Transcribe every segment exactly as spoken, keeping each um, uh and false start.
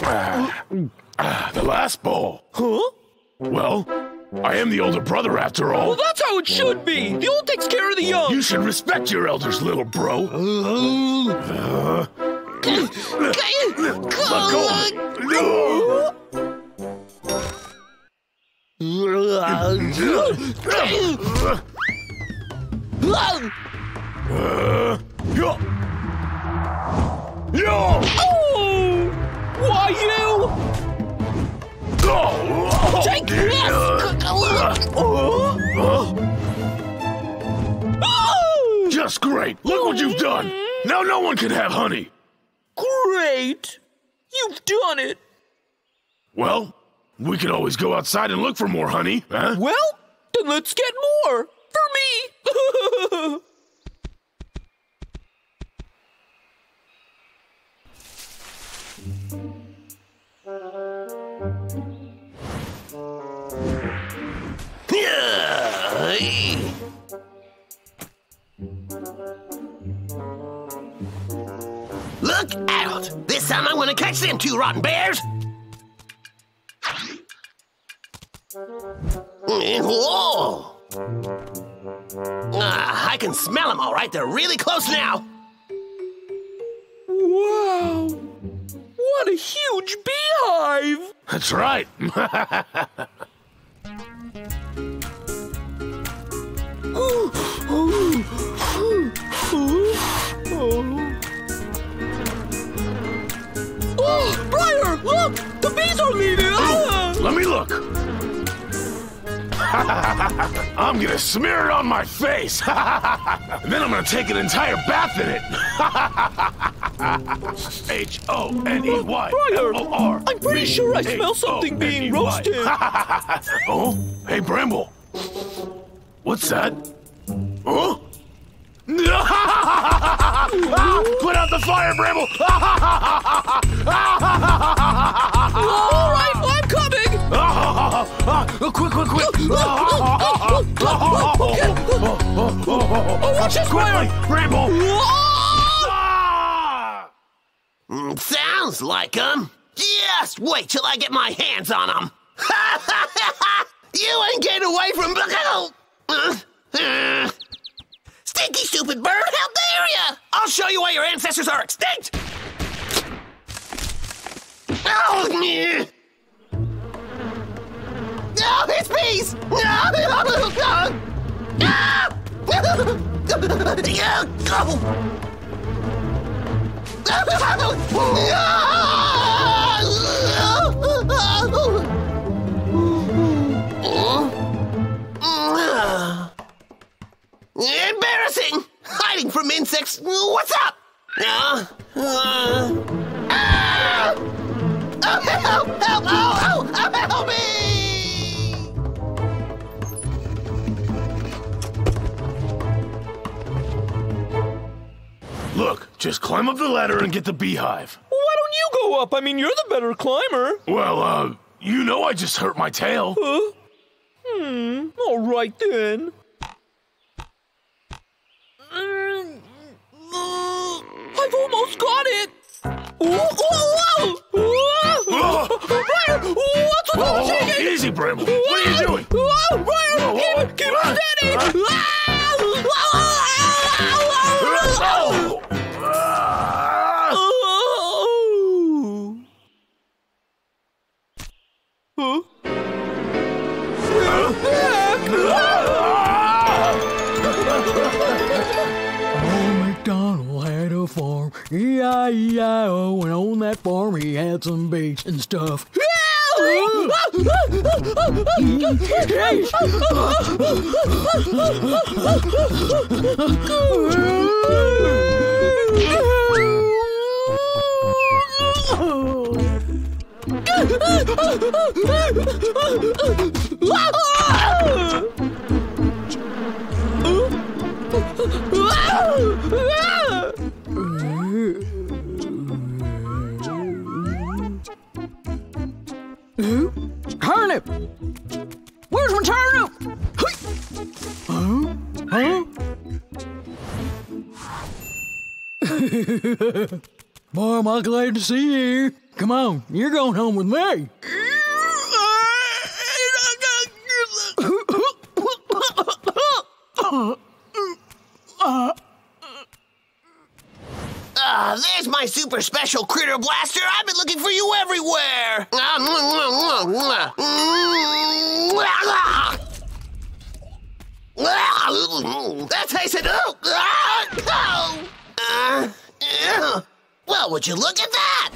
Ah, ah, the last ball. Huh? Well, I am the older brother after all. Well, that's how it should be. The old takes care of the young. You should respect your elders, little bro. Uh, let go of it. No. Uh, yo. Yo. Oh! Why you? Go! Oh, take this! Oh. Just great! Look what you've done! Now no one can have honey! Great! You've done it! Well, we could always go outside and look for more honey, huh? Well, then let's get more! For me! Look out! This time I'm gonna catch them two rotten bears! Whoa! Ah, I can smell them all right. They're really close now. Wow! What a huge beehive! That's right. Oh, Briar, look! The bees are leaving! Ah. Let me look. I'm gonna smear it on my face. And then I'm gonna take an entire bath in it. H O N E Y. Briar, I'm pretty sure I smell something being roasted. Oh, hey, Bramble. What's that? Huh? Ah, put out the fire, Bramble! All right, I'm coming! Quick, quick, quick! Oh, watch it, quickly, Bramble! Ah! Mm, sounds like him. Just wait till I get my hands on him. You ain't getting away from Babu! Stinky stupid bird, how dare ya! I'll show you why your ancestors are extinct! Oh, yeah. No, it's bees! No, no, no, no! Ah! Embarrassing! Hiding from insects. What's up? Uh, uh, ah! Oh, help! Help! Oh, oh, oh, help me! Look, just climb up the ladder and get the beehive. Why don't you go up? I mean, you're the better climber. Well, uh, you know I just hurt my tail. Huh? Hmm. All right then. I've almost got it! Ooh, ooh, ooh, ooh. Oh. Briar! What's with all the shaking? Easy, Bramble! What are you doing? Oh, Briar! Whoa. Keep, keep uh, steady! Uh, oh. Oh. Huh? Farm, yeah, yeah, oh, and on that farm he had some baits and stuff. Huh? Turnip! Where's my turnip? Huh? Huh? Boy, Grandma, glad to see you. Come on, you're going home with me. Ah, uh, there's my super special critter blaster. I've been looking for you everywhere. That tasted. Oh, uh, yeah. Well, would you look at that?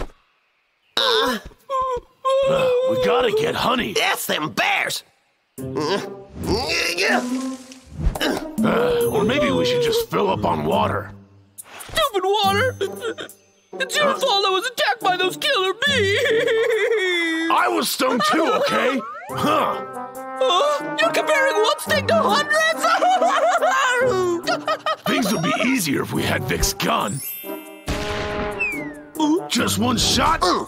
Uh, uh, we gotta get honey. That's them bears. Uh, or maybe we should just fill up on water. Stupid water! It's your fault I was attacked by those killer bees! I was stung too, okay? Huh? Uh, you're comparing one sting to hundreds? Things would be easier if we had Vic's gun. Ooh. Just one shot? Uh.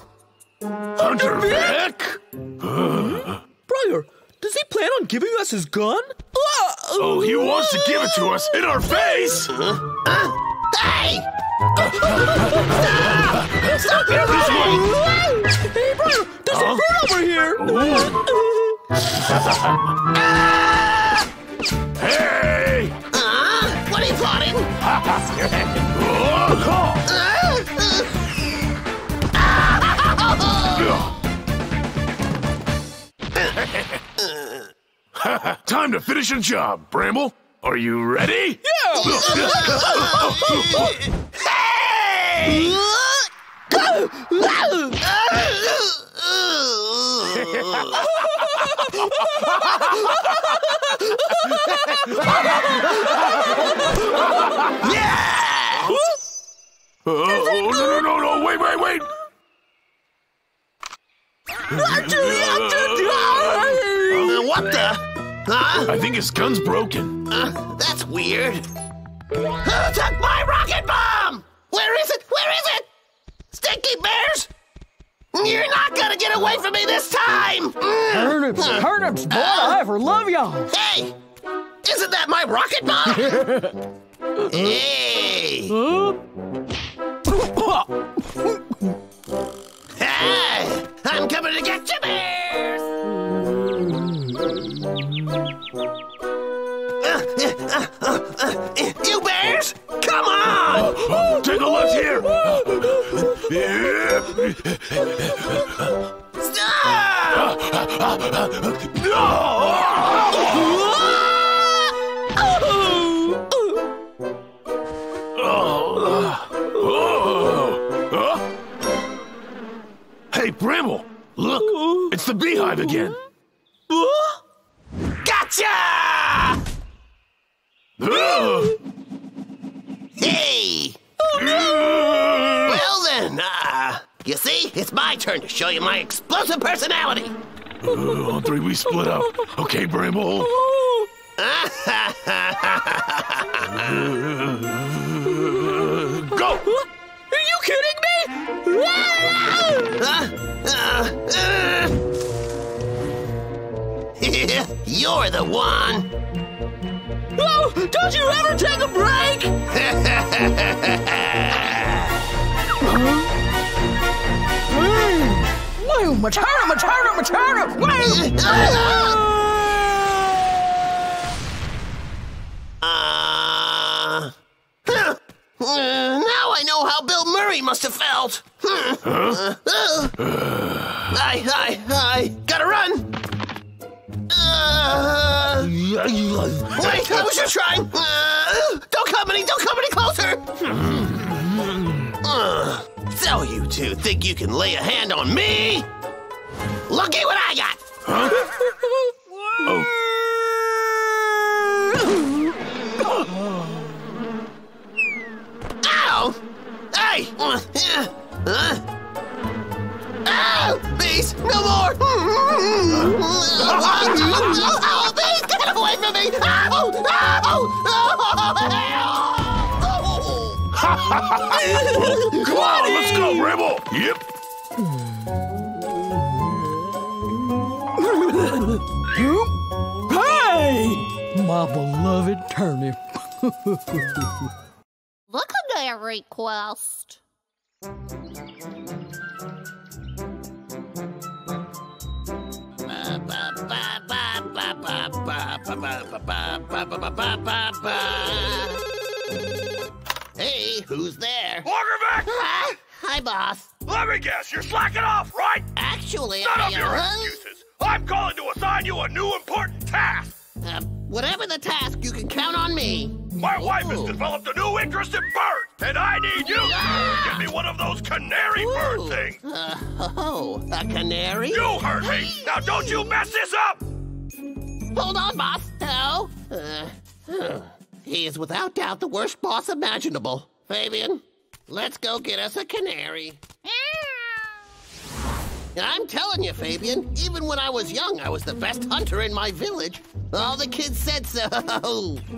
Hunter Vic? Uh. Briar, does he plan on giving us his gun? Oh, he wants to give it to us in our face! Uh. Uh. Hey! Stop! Stop your running! Hey, brother! There's huh? a bird over here! Ah! Hey! Uh, what are you plotting? Time to finish your job, Bramble. Are you ready? Yeah! Hey! Yeah! Oh, no, no, no, no, wait, wait, wait! I'm too young to die! What the? Huh? I think his gun's broken. Uh, that's weird. Who took my rocket bomb? Where is it? Where is it? Stinky bears! You're not gonna get away from me this time! Turnips, mm. turnips, boy, uh, I for love y'all! Hey! Isn't that my rocket bomb? Hey! Hey! I'm coming to get you, bears! Uh, uh, uh, you bears, come on! Uh, uh, take a look here! Stop! Hey, Bramble, look! It's the beehive again! Gotcha! Hey! Well then, uh, you see, it's my turn to show you my explosive personality. Uh, on three, we split up. Okay, Bramble. Go! Are you kidding me? uh, uh, uh. You're the one. Oh, don't you ever take a break! Whoa, much harder, much harder, much harder! Uh, huh. uh, now I know how Bill Murray must have felt. Huh? Uh, uh. I, I, I gotta run. Uh, wait, I was just trying. Uh, don't come any, don't come any closer. Uh, so you two think you can lay a hand on me? Looky what I got. Huh? Oh. Ow! Hey! Uh, uh. Ow! Bees! No more! Ow! Bees! Get away from me! Ow! Ow! Come on! Let's go, Bramble! Yep! Hey! My beloved turnip. Look at that request. Ba-ba-ba-ba-ba. Hey, who's there? Logger Vic! Ah, hi, boss. Let me guess, you're slacking off, right? Actually, None I... None of your uh, excuses. I'm calling to assign you a new important task. Uh, whatever the task, you can count on me. My Ooh. wife has developed a new interest in birds, and I need you yeah. to give me one of those canary Ooh. bird things. Uh, oh, a canary? You heard me. Now, don't you mess this up. Hold on, boss. Hello? Uh, huh. He is without doubt the worst boss imaginable. Fabian, let's go get us a canary. I'm telling you, Fabian, even when I was young, I was the best hunter in my village. All the kids said so.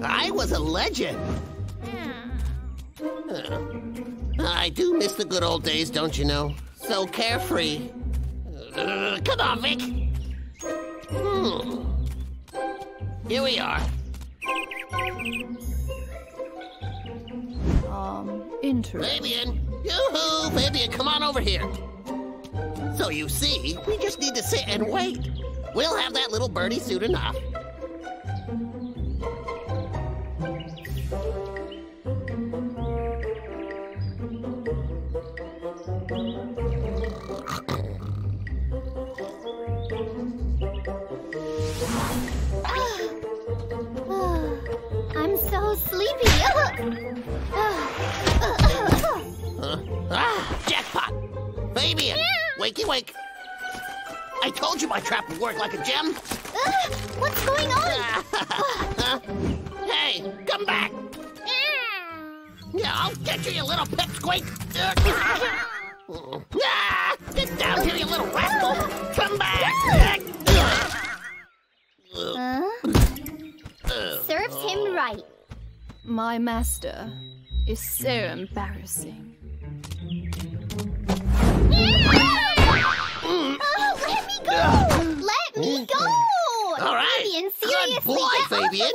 I was a legend. Uh, I do miss the good old days, don't you know? So carefree. Uh, come on, Vic. Hmm. Here we are. Um, interesting. Fabian! Yoo-hoo! Fabian, come on over here. So you see, we just need to sit and wait. We'll have that little birdie soon enough. Fabian, wakey wake. I told you my trap would work like a gem. Uh, what's going on? uh, hey, come back. Yeah, I'll get you, you little pipsqueak. Ah, get down here, you little rascal. Come back. Uh, serves him right. My master is so embarrassing. Oh, let me go! Let me go! All right. Fabian, seriously, good boy, Fabian.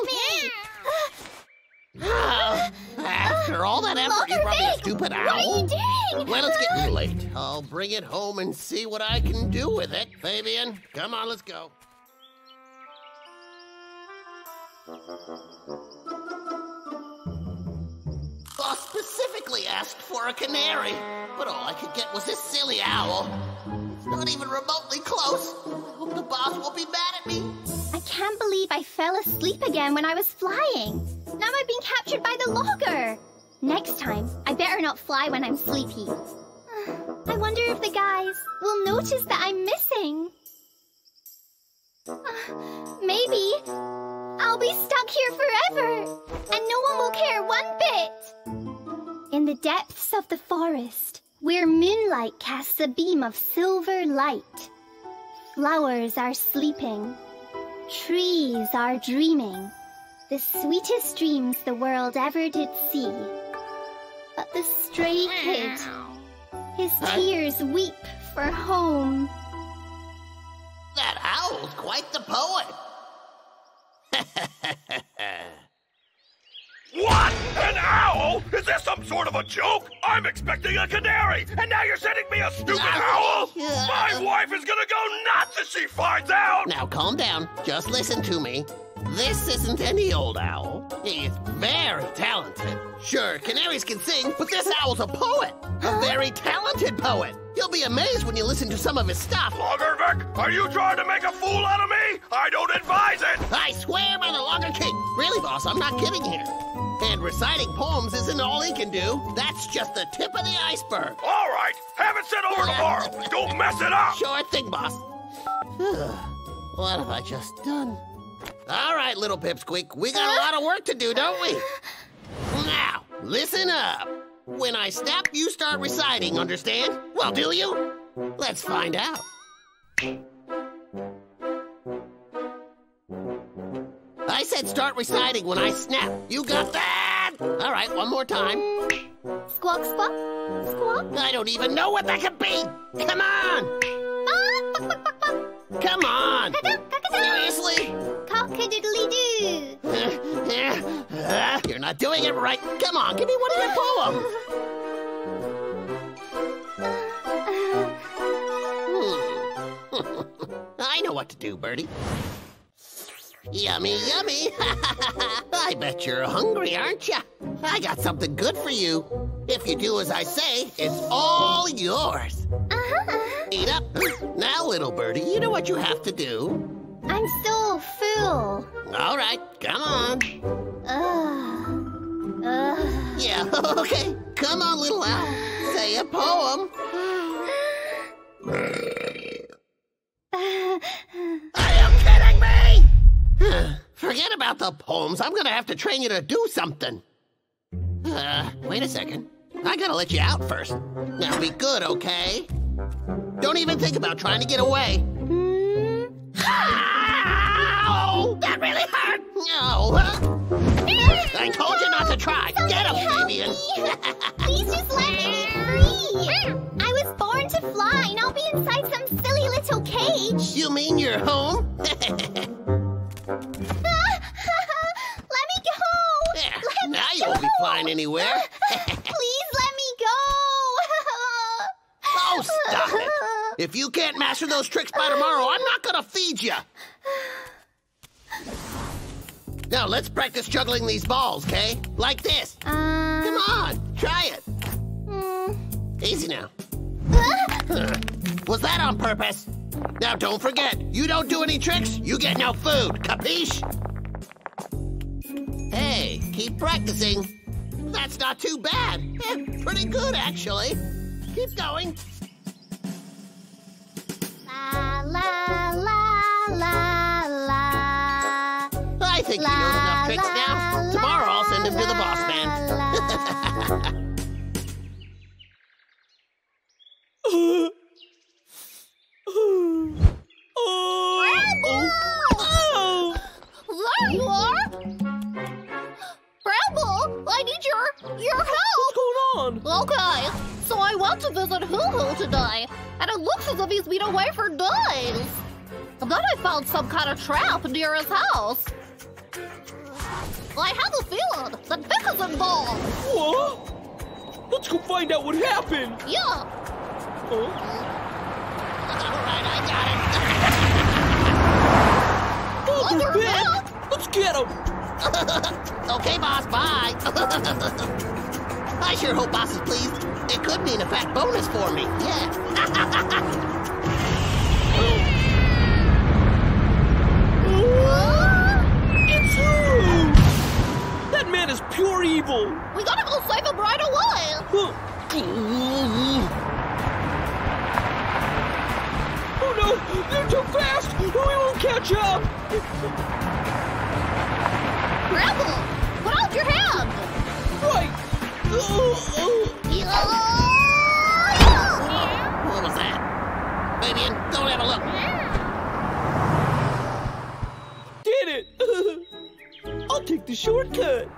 Oh, after all that effort, you brought me a stupid owl. What are you doing? Well, it's getting late. I'll bring it home and see what I can do with it. Fabian, come on, let's go. I specifically asked for a canary, but all I could get was this silly owl. It's not even remotely close. I hope the boss won't be mad at me. I can't believe I fell asleep again when I was flying. Now I've been captured by the logger. Next time, I better not fly when I'm sleepy. I wonder if the guys will notice that I'm missing. Maybe I'll be stuck here forever, and no one will care one bit. In the depths of the forest, where moonlight casts a beam of silver light, flowers are sleeping, trees are dreaming, the sweetest dreams the world ever did see. But the stray kid, his tears weep for home. That owl's quite the poet. What? An owl? Is this some sort of a joke? I'm expecting a canary, and now you're sending me a stupid owl? My wife is gonna go nuts if she finds out! Now calm down. Just listen to me. This isn't any old owl. He is very talented. Sure, canaries can sing, but this owl's a poet. A very talented poet. You'll be amazed when you listen to some of his stuff. Logger Vic, are you trying to make a fool out of me? I don't advise it. I swear by the Logger King. Really, boss, I'm not kidding here. And reciting poems isn't all he can do. That's just the tip of the iceberg. All right, have it sent over tomorrow. Don't mess it up. Sure thing, boss. What have I just done? All right, little pipsqueak, we got a lot of work to do, don't we? Now, listen up. When I snap, you start reciting, understand? Well, do you? Let's find out. I said start reciting when I snap. You got that? All right, one more time. Squawk, squawk, squawk. I don't even know what that could be. Come on. Come on. Seriously? Cock-a-doodly-doo. Uh, uh, uh, you're not doing it right. Come on, give me one of your poems. Hmm. I know what to do, Birdie. Yummy, yummy. I bet you're hungry, aren't you? I got something good for you. If you do as I say, it's all yours. Uh-huh. Eat up. Now, little birdie, you know what you have to do. I'm so full. All right, come on. Uh, uh. Yeah, okay. Come on, little owl. Say a poem. Are you kidding me? Forget about the poems. I'm going to have to train you to do something. Uh, wait a second. I gotta let you out first. Now be good, okay? Don't even think about trying to get away. Mm. Oh, that really hurt! No. Oh. I told you not to try. Somebody get him, Fabian. Please just let me free. I was born to fly, and I'll be inside some silly little cage. You mean you're home? Now you won't be flying anywhere. Please let me go. Oh, stop it. If you can't master those tricks by tomorrow, I'm not going to feed you. Now, let's practice juggling these balls, okay? Like this. Uh... Come on, try it. Mm. Easy now. Uh... Was that on purpose? Now, don't forget, you don't do any tricks, you get no food. Capiche? Hey, keep practicing. That's not too bad. Yeah, pretty good, actually. Keep going. La, la, la, la, la. I think la, he knows enough tricks la, now. La, tomorrow I'll send him la, to the boss man. La, oh. There you are. Bramble, I need your, your help! What's going on? Okay, so I went to visit Hoo Hoo today, and it looks as if he's been away for days. And then I found some kind of trap near his house. I have a feeling that Vic is involved. What? Let's go find out what happened. Yeah. Huh? All right, I got it. Mother Vic! Let's get him! Okay, boss, bye. I sure hope boss is pleased. It could mean a fat bonus for me, yeah. It's Hoo! That man is pure evil. We gotta go save him right away. Oh no, they're too fast. We won't catch up. Bramble, put out your hand! Right! Oh, oh. Yeah. What was that? Fabian, don't have a look! Yeah. Did it! I'll take the shortcut!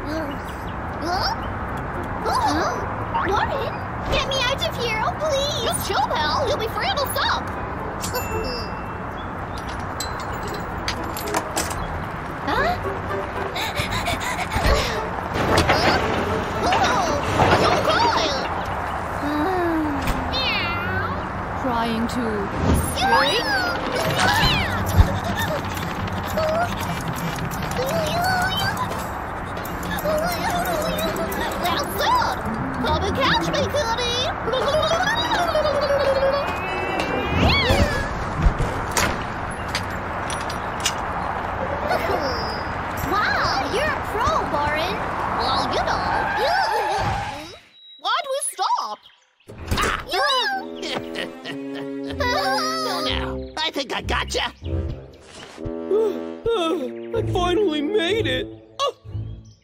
Huh? Uh-huh. Warren, get me out of here, oh please! Just chill, pal! You'll be free and I'll stop! Trying to break? That's good! Come and catch me, goody! Wow, you're a pro, Warren. Well, you know. Why'd we stop? Now, I think I gotcha. I finally made it. Oh.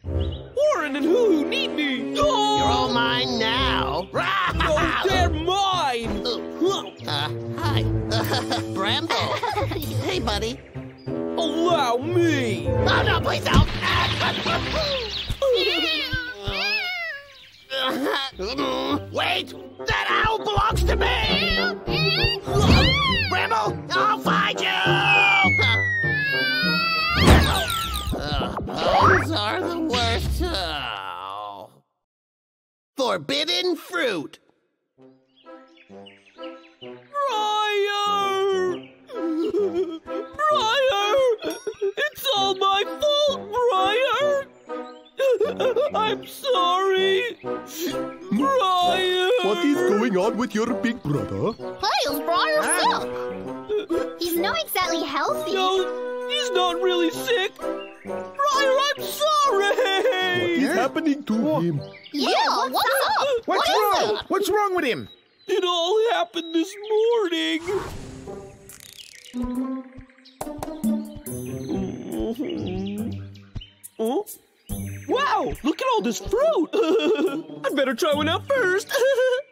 Warren and Hoo Hoo need me. Oh. You're all mine now. No, they're mine. Uh, hi, Bramble. Hey, buddy. Allow me. Oh no, please don't. Wait! That owl belongs to me! Bramble, I'll find you! Uh, bones are the worst. Oh. Forbidden fruit. Briar! Briar! It's all my fault, Briar! I'm sorry! Briar! What is going on with your big brother? Piles, Briar's sick! He's not exactly healthy. No, he's not really sick. Briar, I'm sorry! What is happening to what? him? Yeah, yeah what's, what's up? up? What's what wrong? Up? What's wrong with him? It all happened this morning. Oh? Wow, look at all this fruit. I'd better try one out first.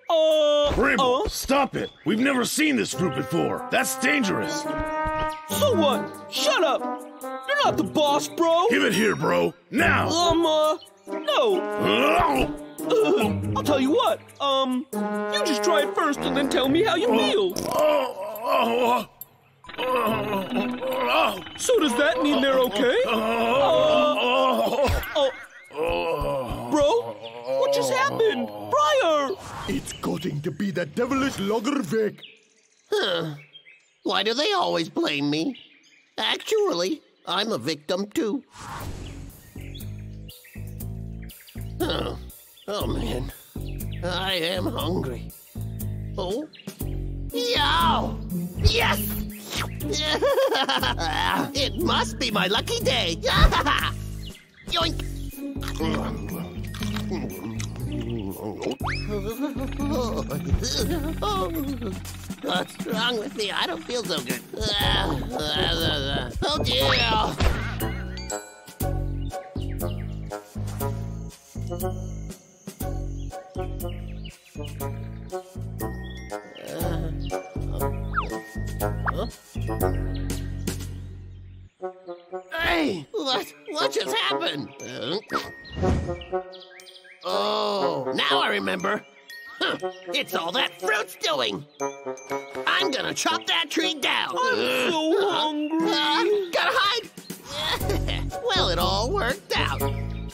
uh, Bramble, uh? Stop it. We've never seen this fruit before. That's dangerous. So what? Shut up. You're not the boss, bro. Give it here, bro. Now. Um, uh, no. Uh, I'll tell you what. Um, you just try it first and then tell me how you feel. Oh, oh, oh, oh, oh. So does that mean they're okay? Uh, oh, oh. Bro, what just happened? Briar! It's getting to be that devilish logger Vic. Huh. Why do they always blame me? Actually, I'm a victim too. Huh. Oh, man, I am hungry. Oh, yo! Yes! It must be my lucky day. Yoink! What's wrong with me? I don't feel so good. Oh, dear! Hey, what, what just happened? Oh, now I remember. Huh, it's all that fruit's doing. I'm gonna chop that tree down. I'm so hungry. Uh, gotta hide. Well, it all worked out.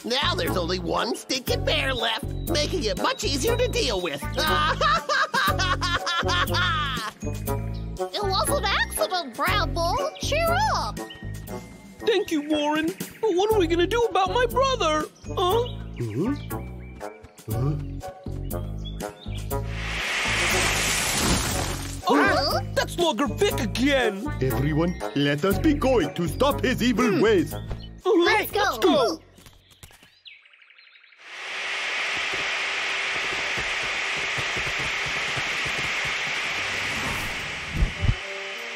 Now there's only one stinking bear left, making it much easier to deal with. It was an accident, Bramble. Cheer up. Thank you, Warren. But what are we going to do about my brother? Huh? Uh-huh. Uh-huh. Oh, huh? That's Logger Vic again. Everyone, let us be going to stop his evil mm. ways. Let's go. Let's go.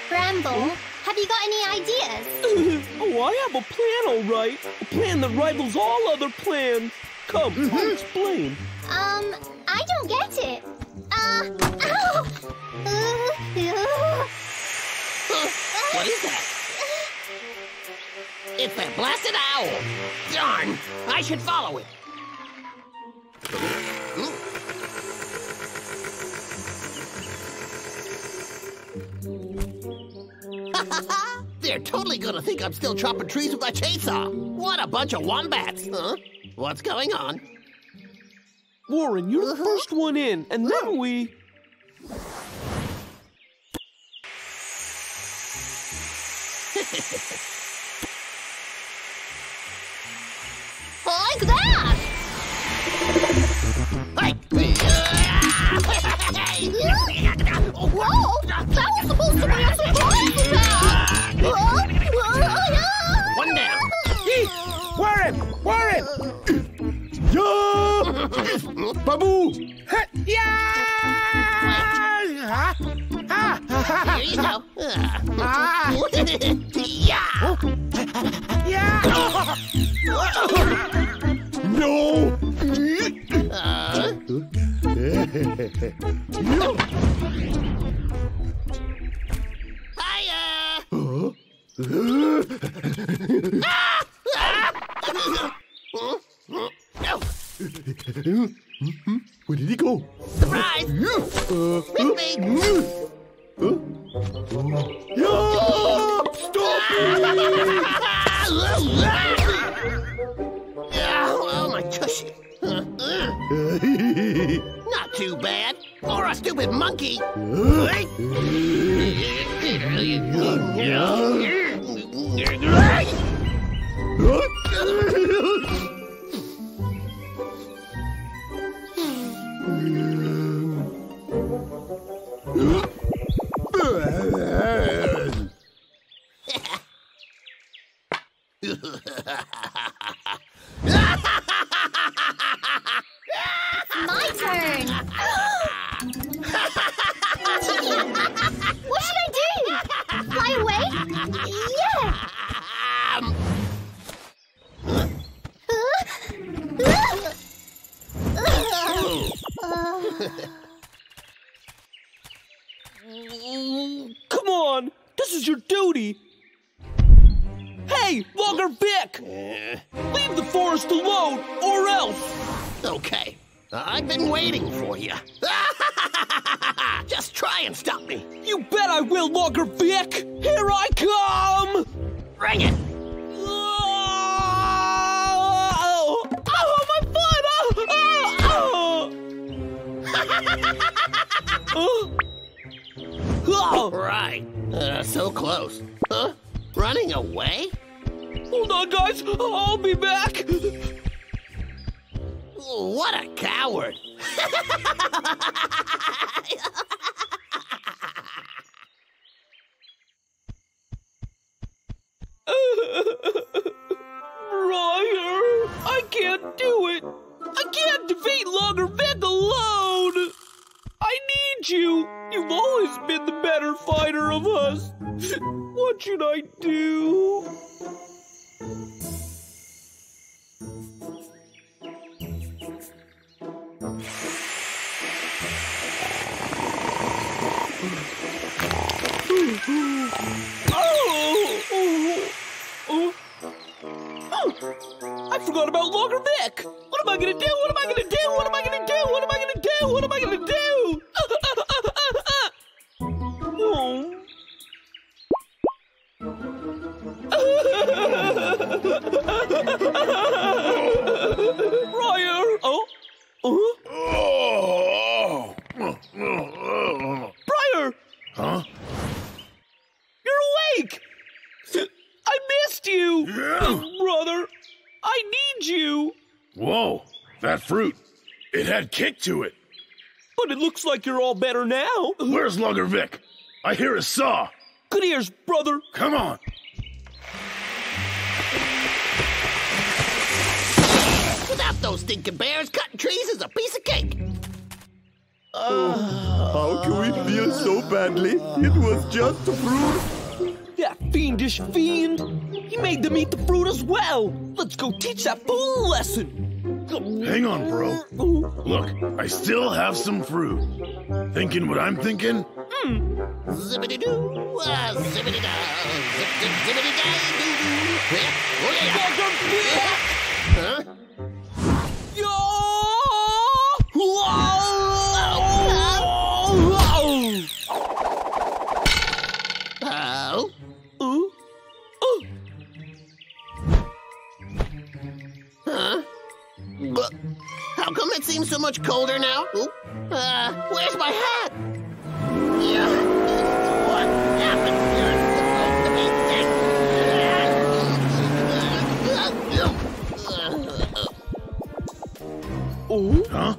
Bramble, have you got any ideas? Oh, I have a plan, all right. A plan that rivals all other plans. Come, mm-hmm. I'll explain. Um, I don't get it. Uh, ow! What is that? It's that blasted owl. Darn, I should follow it. They're totally gonna think I'm still chopping trees with my chainsaw. What a bunch of wombats, huh? What's going on? Warren, you're uh-huh. the first one in, and then uh-huh. we... Like that! Whoa! That was supposed to be a surprise! One down. Eat. Warren! Warren! Yeah! Babu! Yeah! Here you go. Yeah! Yeah! No! Uh. Hiya! Huh? Ah! Ah! No. Where did he go? Surprise! Uh, With me! Huh? Yeah! Stop me! Oh, my tushy. Not too bad. Or a stupid monkey. To it. But it looks like you're all better now. Where's Logger Vic? I hear a saw. Good ears, brother. Come on. Without those stinking bears, cutting trees is a piece of cake. Uh, oh, how can we feel so badly? It was just the fruit. That fiendish fiend. He made them eat the fruit as well. Let's go teach that fool a lesson. Hang on, bro. Look, I still have some fruit. Thinking what I'm thinking? Mm. Zippity-doo, uh, zippity-da, zippity-da, doo-doo. Huh? Yo! Whoa! Oh? Oh? Oh? Huh? But how come it seems so much colder now? Ooh. Uh, where's my hat? Yeah. What happened? Ooh. Huh?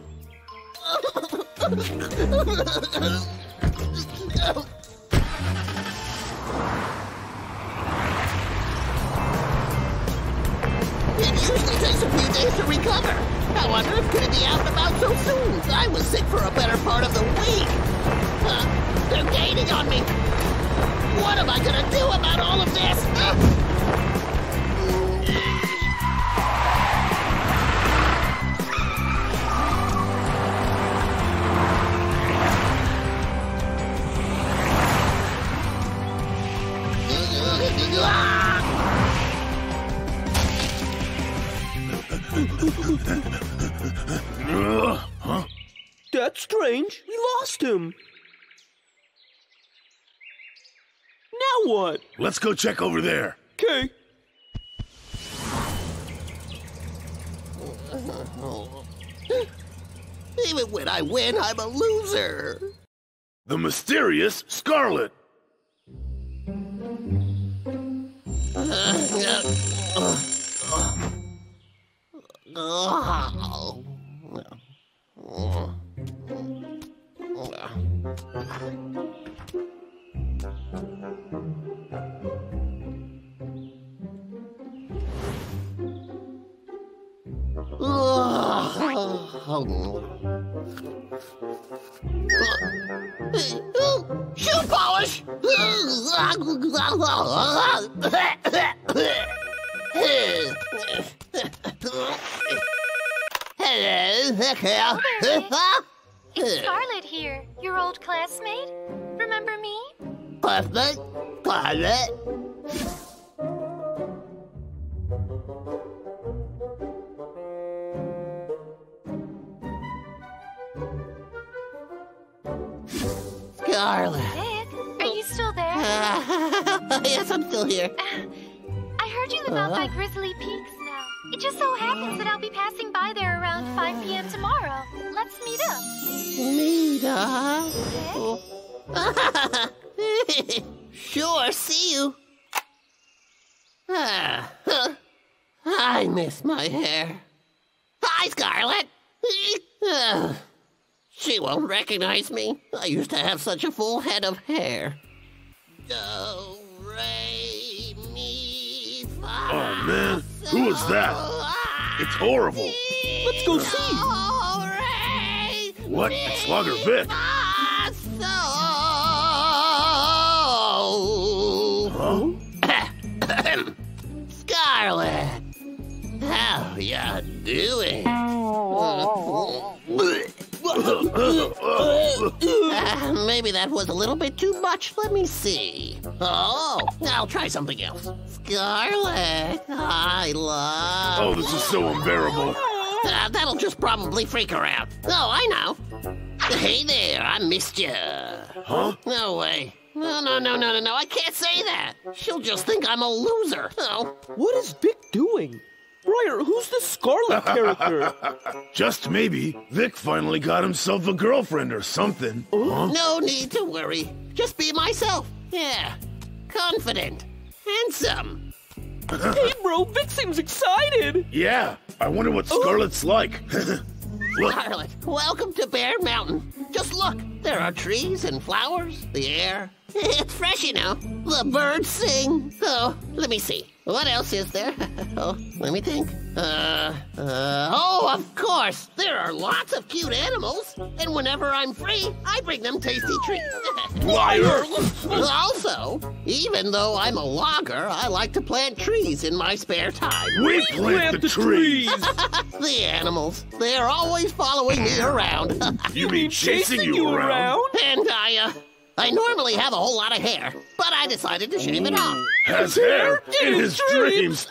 It usually takes a few days to recover. How on earth could it be out and about so soon? I was sick for a better part of the week. Uh, they're gaining on me. What am I gonna do about all of this? Uh. Huh? That's strange. We lost him. Now what? Let's go check over there. Okay. Even when I win, I'm a loser. The mysterious Scarlet. Shoe polish! Hello, Vic. It's Scarlet here, your old classmate. Remember me? Classmate? Scarlet? Scarlet. Vic, are you still there? Yes, I'm still here. Uh, I heard you live out by Grizzly Peaks now. It just so happens that I'll be passing by there around five P M tomorrow. Let's meet up. Meet up? Okay. Sure, see you. Ah, huh. I miss my hair. Hi, Scarlet. uh, she won't recognize me. I used to have such a full head of hair. Do, re, mi, fa. Oh, man. Who is that? It's horrible. Let's go see. What? It's Slugger Vic. Huh? Scarlet, how ya doing? uh, maybe that was a little bit too much. Let me see. Oh, I'll try something else. Scarlet, I love... Oh, this is so unbearable. Uh, that'll just probably freak her out. Oh, I know. Hey there, I missed you. Huh? No way. No, no, no, no, no, no. I can't say that. She'll just think I'm a loser. Oh. What is Vic doing? Briar, who's the Scarlet character? Just maybe, Vic finally got himself a girlfriend or something. Huh? No need to worry. Just be myself. Yeah. Confident. Handsome. Hey, bro, Vic seems excited. Yeah. I wonder what Scarlet's oh. like. Look. Scarlet, welcome to Bear Mountain. Just look. There are trees and flowers, the air. It's fresh, you know. The birds sing. Oh, let me see. What else is there? Oh, let me think. Uh, uh, oh, of course. There are lots of cute animals. And whenever I'm free, I bring them tasty treats. Liar! Also, even though I'm a logger, I like to plant trees in my spare time. We, we plant, plant the, the trees! The animals, they're always following me around. You mean chasing, chasing you around? around? And I, uh... I normally have a whole lot of hair, but I decided to shave it off. Has hair in his dreams. dreams.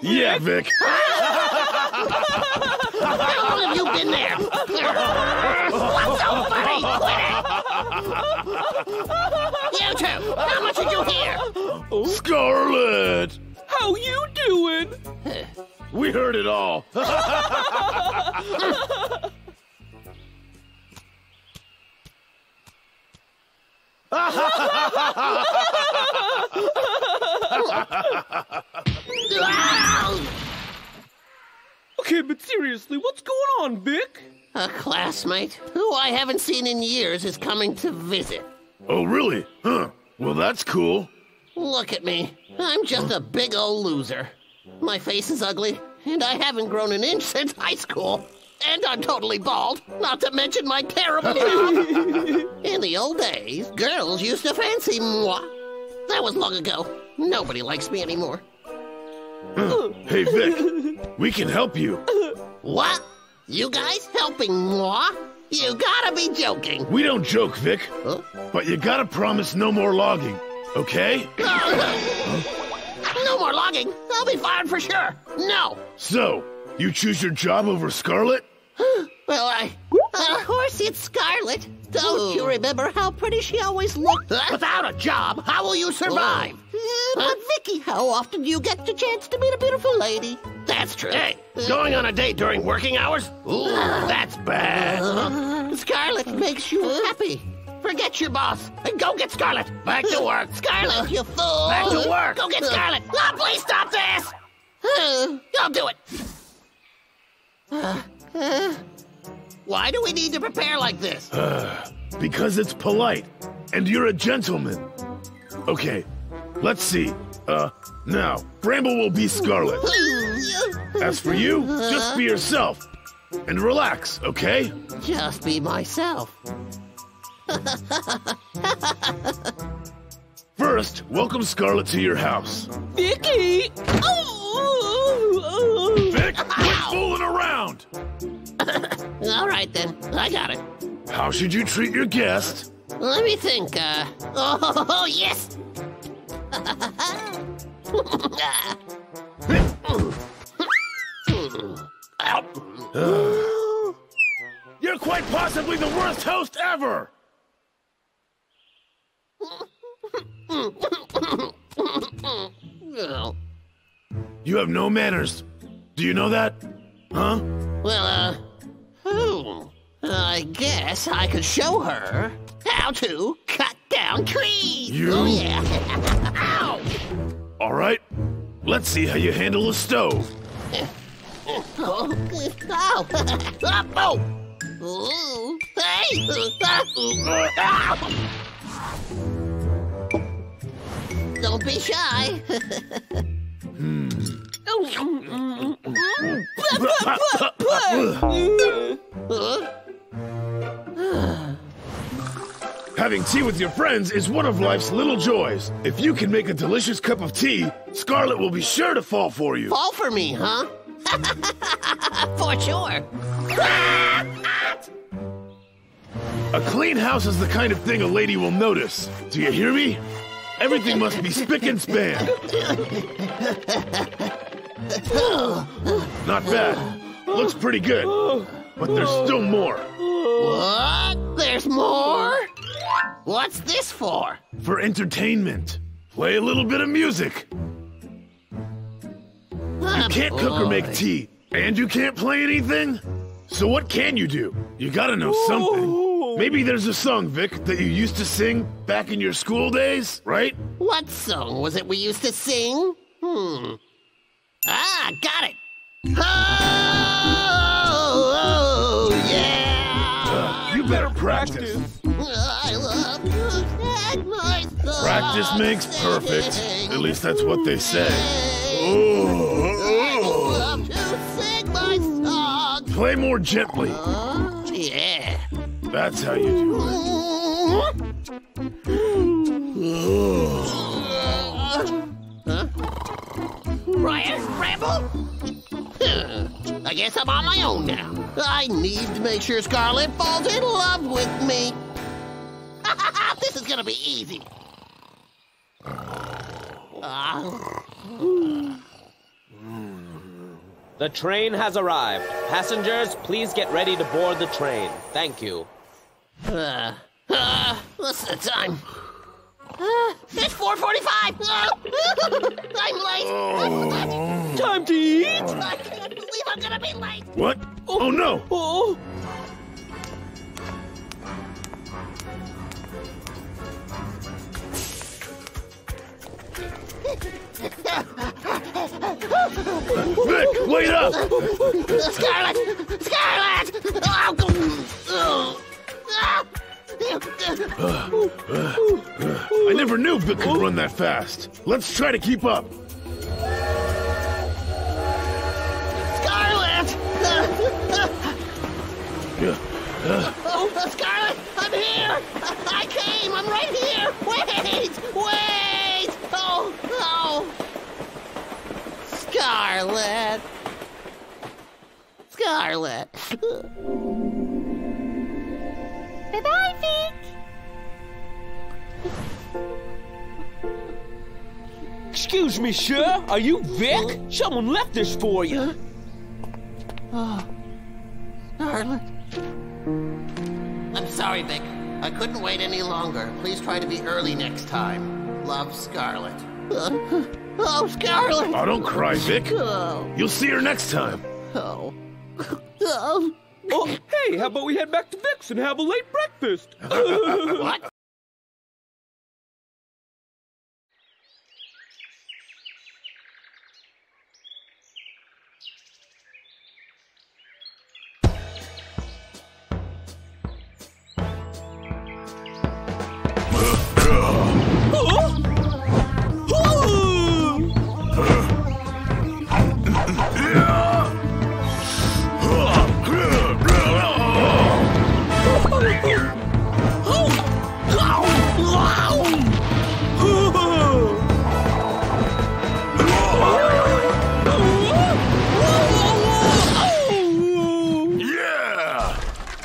Yeah, Vic. How long have you been there? What's so funny? Quit it. You two, how much did you hear? Scarlet. How you doing? We heard it all. Okay, but seriously, what's going on, Vic? A classmate who I haven't seen in years is coming to visit. Oh, really? Huh. Well, that's cool. Look at me. I'm just huh? a big old loser. My face is ugly, and I haven't grown an inch since high school. And I'm totally bald, not to mention my terrible job. In the old days, girls used to fancy moi. That was long ago. Nobody likes me anymore. Hey, Vic, we can help you. What? You guys helping moi? You gotta be joking. We don't joke, Vic. Huh? But you gotta promise no more logging, okay? Huh? No more logging? I'll be fired for sure. No. So, you choose your job over Scarlet? Well, I... Of course it's Scarlet. Don't you remember how pretty she always looked? Without a job, how will you survive? Uh, but, Vicky, how often do you get the chance to meet a beautiful lady? That's true. Hey, going on a date during working hours? Ooh, that's bad. Uh, Scarlet makes you happy. Forget your boss and go get Scarlet. Back to work. Scarlet, you fool. Back to work. Go get Scarlet. No, please stop this. I'll do it. Uh, uh, why do we need to prepare like this? Uh, because it's polite, and you're a gentleman. Okay, let's see. Uh, now, Bramble will be Scarlet. As for you, just be yourself. And relax, okay? Just be myself. First, welcome Scarlet to your house. Vicky! Oh! Vic, quit fooling around! All right then, I got it. How should you treat your guest? Let me think, uh... Oh, yes! You're quite possibly the worst host ever! You have no manners. Do you know that? Huh? Well, uh... Oh, I guess I could show her how to cut down trees! You? Oh, yeah. Ow! All right, let's see how you handle a stove. Oh, ow! Oh! Oh! Hey! Ow! Don't be shy. Hmm. Having tea with your friends is one of life's little joys. If you can make a delicious cup of tea, Scarlet will be sure to fall for you. Fall for me, huh? For sure. A clean house is the kind of thing a lady will notice. Do you hear me? Everything must be spick and span. Not bad. Looks pretty good. But there's still more. What? There's more? What's this for? For entertainment. Play a little bit of music. You can't cook or make tea, and you can't play anything? So what can you do? You gotta know something. Maybe there's a song, Vic, that you used to sing back in your school days, right? What song was it we used to sing? Hmm. Ah, got it! Oh, oh yeah! Uh, you better practice. I love to my song. Practice makes perfect. At least that's what they say. Oh. Play more gently. Uh, yeah. That's how you do it. Huh? Briar, Bramble? I guess I'm on my own now. I need to make sure Scarlet falls in love with me. This is gonna be easy. Uh, The train has arrived. Passengers, please get ready to board the train. Thank you. Uh, uh, what's the time? Uh, it's four forty-five! Uh, I'm late! Oh. Time to eat! I can't believe I'm gonna be late! What? Oh, oh no! Oh. Vic, wait up! Scarlet! Scarlet! Oh. Uh, uh, uh. I never knew Vic could run that fast. Let's try to keep up. Scarlet! Uh, uh. Oh, Scarlet, I'm here! I came! I'm right here! Wait! Wait! Oh, oh! Scarlet! Scarlet! Bye-bye, Vic! Excuse me, sir. Are you Vic? Someone left this for you. Oh, Scarlet. I'm sorry, Vic. I couldn't wait any longer. Please try to be early next time. Love, Scarlet. Uh, oh, Scarlet! Oh, don't cry, Vic. You'll see her next time. Oh. Oh. Oh, hey, how about we head back to Vic's and have a late breakfast? What?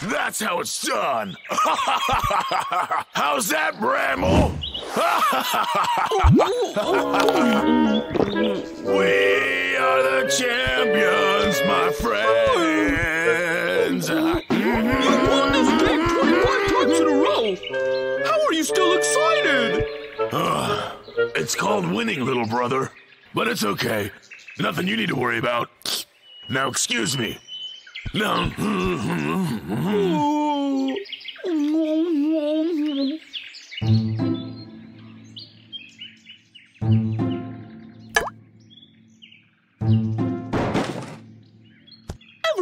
That's how it's done. How's that, Bramble? We are the champions, my friends. You've won this game twenty-one times in a row. How are you still excited? Uh, it's called winning, little brother. But it's okay. Nothing you need to worry about. Now, excuse me. No. Ever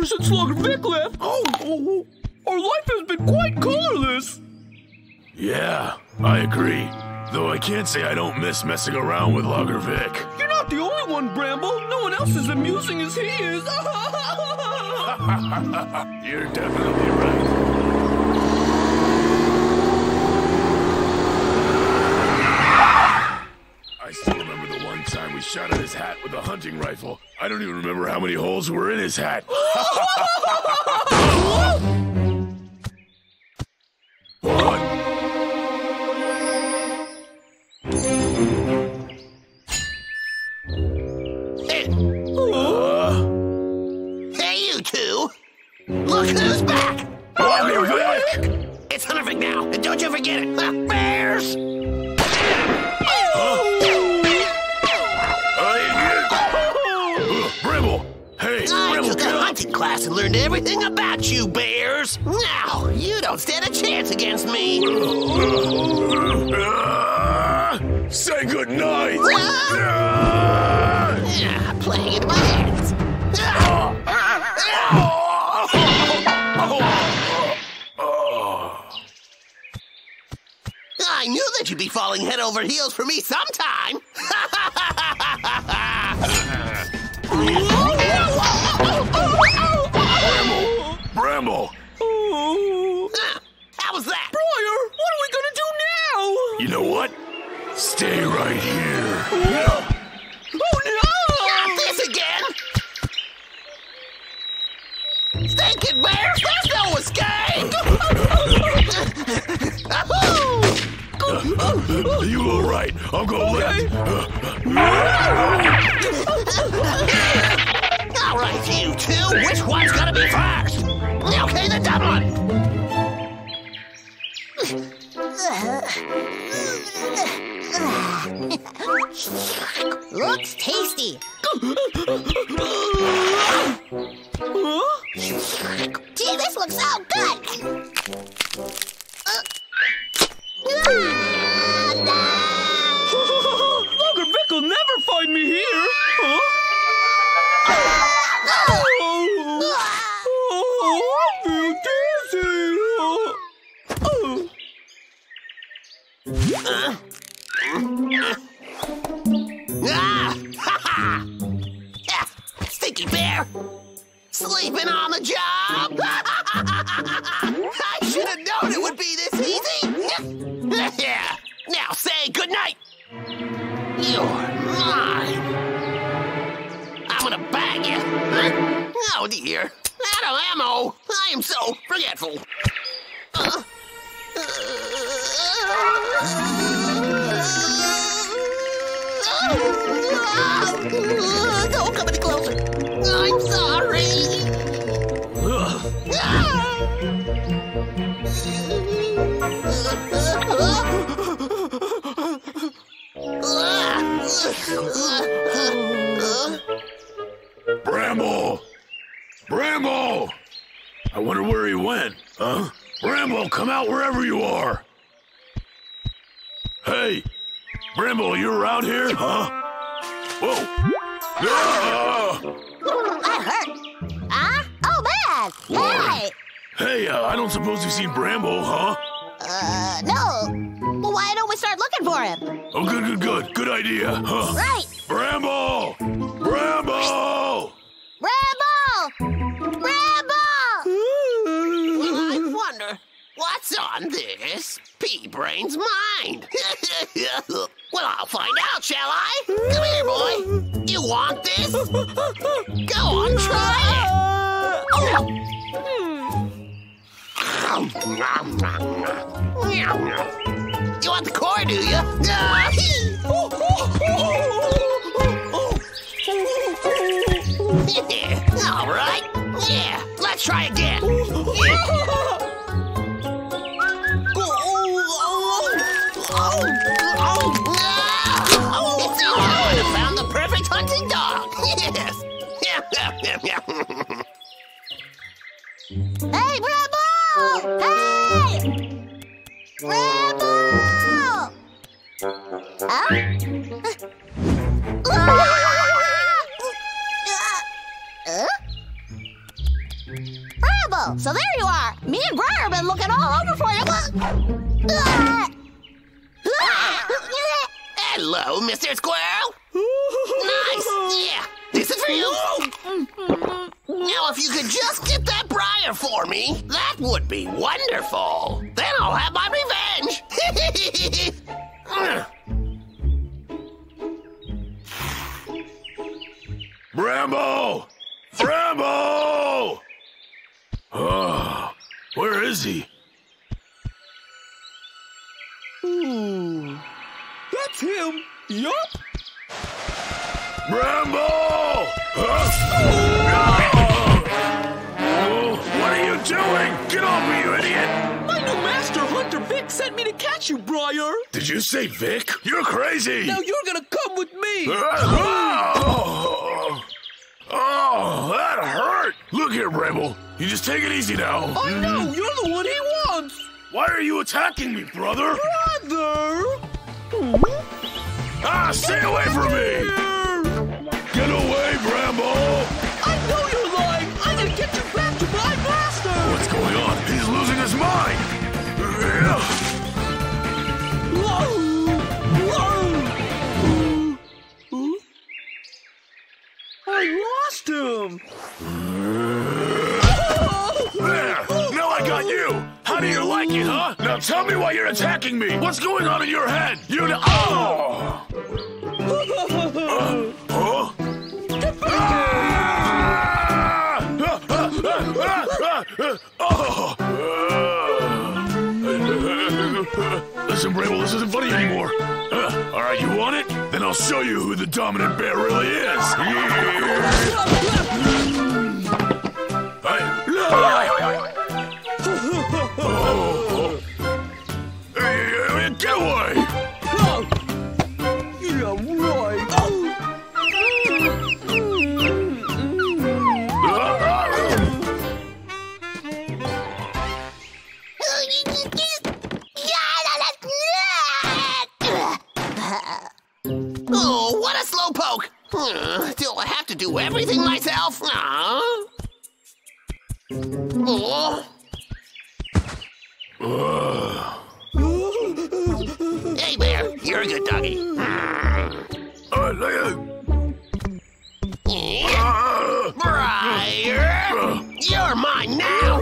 since Slug and Vic left, oh, oh, oh, our life has been quite colorless. Yeah, I agree. Though I can't say I don't miss messing around with Lager Vic. You're not the only one, Bramble. No one else is amusing as he is. You're definitely right. I still remember the one time we shot at his hat with a hunting rifle. I don't even remember how many holes were in his hat. What? Look who's back! Lager Vic! It's Hunter Vic now, and don't you forget it! The bears! Huh? Bramble! Hey, I Bramble, took a hunting class and learned everything about you bears! Now, you don't stand a chance against me! Uh, say goodnight! Uh, uh, playing it by hands! Uh, uh, uh, I knew that you'd be falling head over heels for me sometime! Bramble! Bramble! Uh, how was that? Briar, what are we gonna do now? You know what? Stay right here. Oh, no! Not this again! Stinking bear! There's no escape! You all right? I'll go okay. Left. All right, you two. Which one's gonna be first? Okay, the dumb one. Looks tasty. Gee, this looks so good. Uh, Ah, no! Lager Vic will never find me here! Huh? Ah, no! Oh, oh, I feel dizzy! Oh. Oh. Uh. Ah! Ha ha! Yeah, stinky bear! Sleeping on the job! I should have known it would be this easy! Yeah! Now say goodnight! You're mine! I'm gonna bag you! Huh? Oh dear! Out of ammo! I am so forgetful! Uh, uh, uh, uh, don't come any closer! I'm sorry! Ugh. Ah! Bramble! Bramble! I wonder where he went, huh? Bramble, come out wherever you are! Hey! Bramble, you're out here, huh? Whoa! Ah! That hurt! Huh? Oh, man! Warren. Hey! Hey, uh, I don't suppose you've seen Bramble, huh? Uh, no. Well, why don't we start looking for him? Oh, good, good, good. Good idea, huh? Right! Bramble! Bramble! Bramble! Bramble! I wonder what's on this pea-brain's mind? Well, I'll find out, shall I? Come here, boy. You want this? Go on, try it. Oh. You want the core, do you? All right. Yeah, let's try again. It's you, Howard, who found the perfect hunting dog. Yes. Hey, Bramble! Hey! Bramble! Huh? Huh? Bramble, so there you are. Me and Briar have been looking all over for you. Hello, Mister Squirrel. Nice. Yeah, this is for you. Now, if you could just get that Briar for me, that would be wonderful. Then I'll have my revenge. Bramble! Bramble! Oh, where is he? Hmm. That's him. Yup. Bramble! Huh? Oh! Doing? Get off me, you idiot! My new master hunter, Vic, sent me to catch you, Briar. Did you say Vic? You're crazy! Now you're gonna come with me! Oh, oh, that hurt! Look here, Bramble. You just take it easy now. I know! You're the one he wants! Why are you attacking me, brother? Brother! Ah, stay away from me! Get away, Bramble! I know you're lying! I'm gonna get you back to my master! What's going on? He's losing his mind! Whoa! Whoa! I lost him! There! Now I got you! How do you like it, huh? Now tell me why you're attacking me! What's going on in your head? You know. Oh! uh, huh? Listen, Bramble, this isn't funny anymore. Uh, all right, you want it? Then I'll show you who the dominant bear really is. Oh. Get away! Yeah, right. Slowpoke! Do I have to do everything myself? Aww. Aww. Uh. Hey, Bear, you're a good doggy. Uh, yeah. Briar, uh. You're mine now!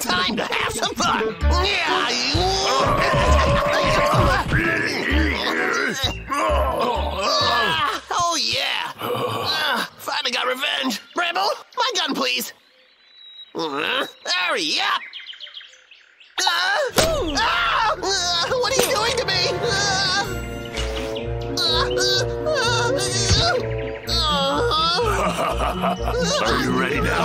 Time to have some fun! Yeah! Ah, oh, yeah! Uh, finally got revenge! Bramble, my gun, please! Uh, hurry up! Uh, uh, what are you doing to me? Uh, uh, uh, uh, are you ready now?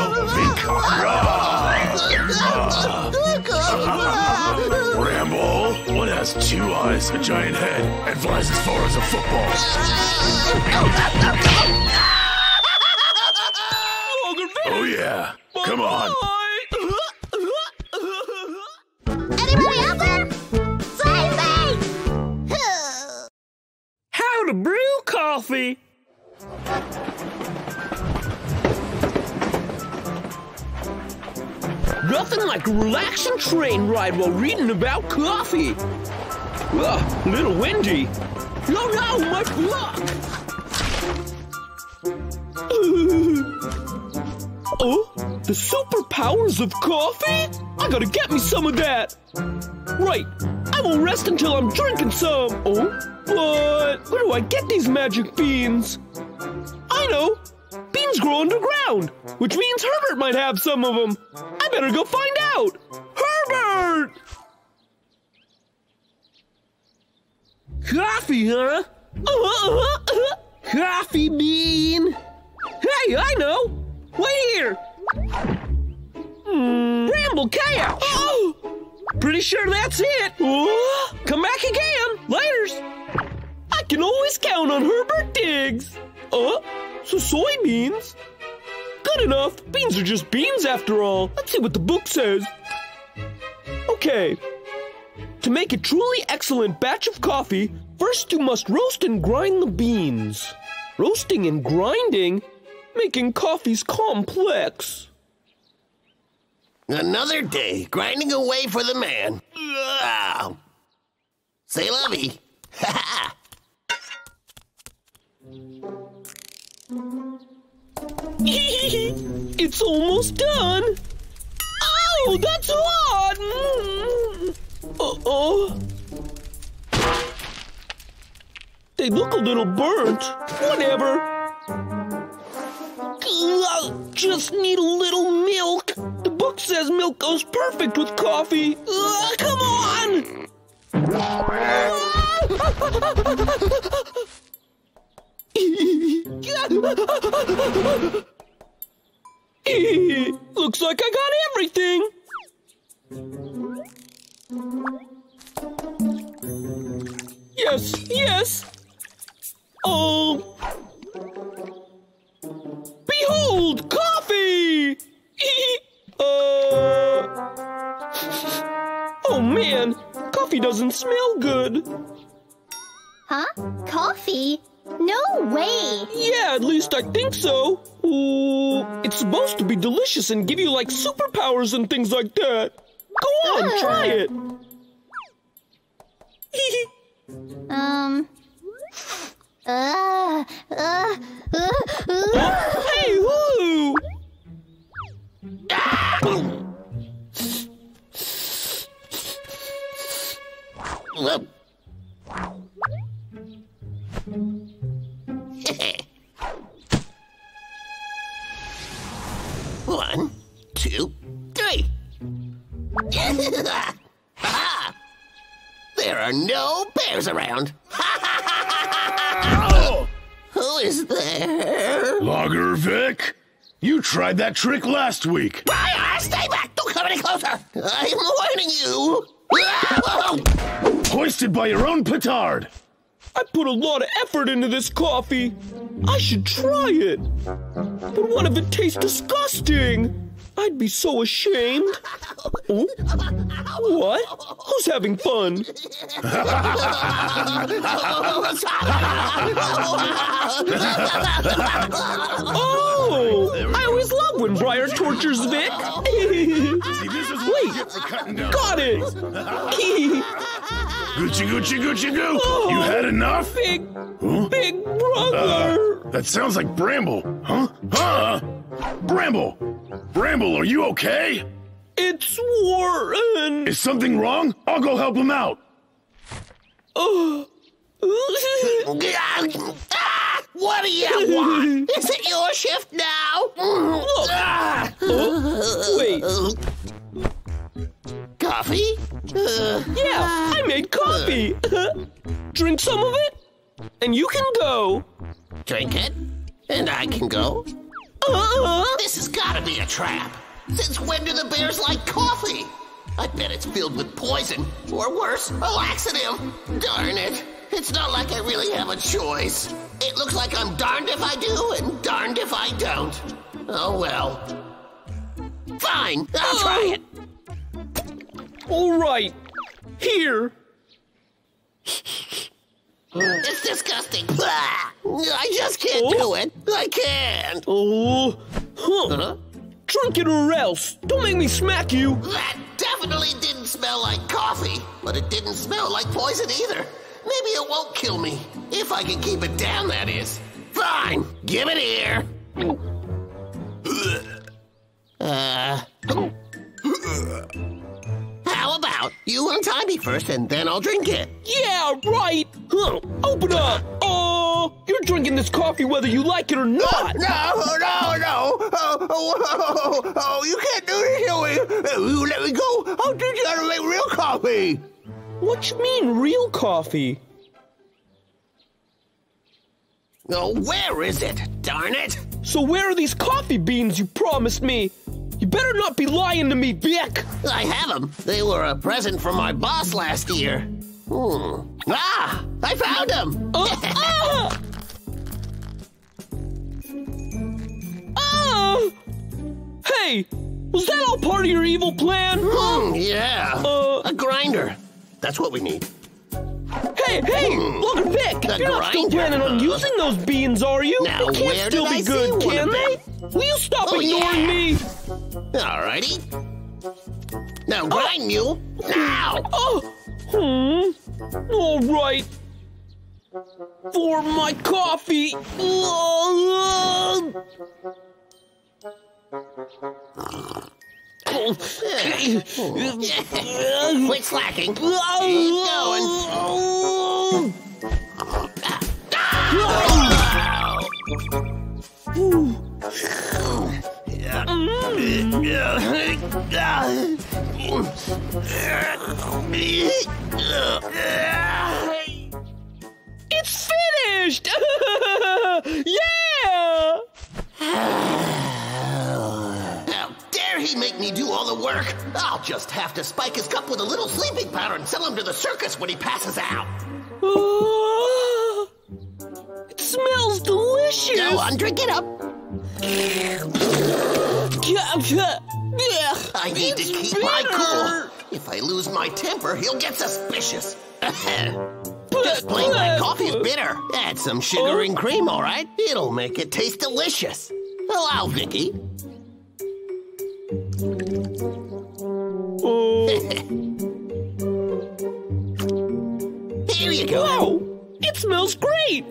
Bramble, one has two eyes, a giant head, and flies as far as a football. Oh, yeah. Yeah, oh, come on. Anybody out there? Save me! How to brew coffee? Nothing like a relaxing train ride while reading about coffee. Ugh, little windy. No, no, much luck. Oh, the superpowers of coffee? I gotta get me some of that. Right, I won't rest until I'm drinking some. Oh, but where do I get these magic beans? I know, beans grow underground, which means Herbert might have some of them. I better go find out. Herbert! Coffee, huh? Uh-huh, uh-huh. Coffee bean! Hey, I know! Wait here! Mm. Bramble couch! Oh! Pretty sure that's it! Oh. Come back again! Laters! I can always count on Herbert Diggs! Oh, so soybeans? Good enough! Beans are just beans after all! Let's see what the book says! Okay. To make a truly excellent batch of coffee, first you must roast and grind the beans. Roasting and grinding? Making coffee's complex. Another day, grinding away for the man. Wow. Say lovey. Ha ha. It's almost done. Oh, that's hot. Mm. Uh-oh. They look a little burnt. Whatever. Ugh, just need a little milk. The book says milk goes perfect with coffee. Ugh, come on! Looks like I got everything. Yes, yes. Oh, behold, coffee! uh, oh man, coffee doesn't smell good. Huh? Coffee? No way! Yeah, at least I think so. Ooh, it's supposed to be delicious and give you like superpowers and things like that. Go on, uh. try it. um. Uh, uh, uh, uh. Oh, hey, Hoo Hoo! Ah! One, two, three. Aha! There are no bears around. Who is there? Logger Vic? You tried that trick last week. Briar, stay back! Don't come any closer! I'm warning you! Hoisted by your own petard! I put a lot of effort into this coffee. I should try it. But what if it tastes disgusting? I'd be so ashamed. Ooh. What? Who's having fun? Oh! I always love when Briar tortures Vic. Wait, got it! Gucci, Gucci, Gucci, Goo! Oh, you had enough? Big, huh? Big brother! Uh, that sounds like Bramble, huh? Huh? Bramble! Bramble, are you okay? It's Warren. Is something wrong? I'll go help him out. Oh. What do you want? Is it your shift now? Oh. Ah. Oh. Wait. Coffee? Uh. Yeah, I made coffee. Drink some of it, and you can go. Drink it, and I can go? Uh. This has got to be a trap. Since when do the bears like coffee? I bet it's filled with poison, or worse, a laxative. Darn it. It's not like I really have a choice. It looks like I'm darned if I do and darned if I don't. Oh well. mine. I'll try it. All right. Here. It's disgusting. I just can't oh. do it. I can't. Oh. Huh. Huh? Drink it or else. Don't make me smack you. That definitely didn't smell like coffee, but it didn't smell like poison either. Maybe it won't kill me. If I can keep it down, that is. Fine. Give it here. Uh. How about you untie me first and then I'll drink it? Yeah, right. Huh. Open up. Oh, you're drinking this coffee whether you like it or not. Oh, no, no, no. Oh, oh, oh, oh, you can't do this to me. You let me go. I'll teach you how to make real coffee. What you mean, real coffee? Oh, where is it? Darn it. So where are these coffee beans you promised me? You better not be lying to me, Vic. I have them. They were a present from my boss last year. Hmm. Ah, I found them. Uh, ah! Oh! Hey, was that all part of your evil plan? Hmm, yeah. Uh, a grinder. That's what we need. Hey, hey, mm. look, Vic! The You're grinder. not still planning on using those beans, are you? Now, they can't still be I good, can they? Will you stop oh, ignoring yeah. me? Alrighty. Now, grind oh. you. Now! Oh. Hmm. Alright. For my coffee. Quit slacking. Keep going. It's finished. Yeah. He make me do all the work. I'll just have to spike his cup with a little sleeping powder and sell him to the circus when he passes out. Oh, it smells delicious. Go on, drink it up. I need it's to keep bitter. my cool. If I lose my temper, he'll get suspicious. Just plain black coffee is bitter. Add some sugar oh. and cream, all right? It'll make it taste delicious. Hello, Vicky. Oh. Here you go. Wow, it smells great.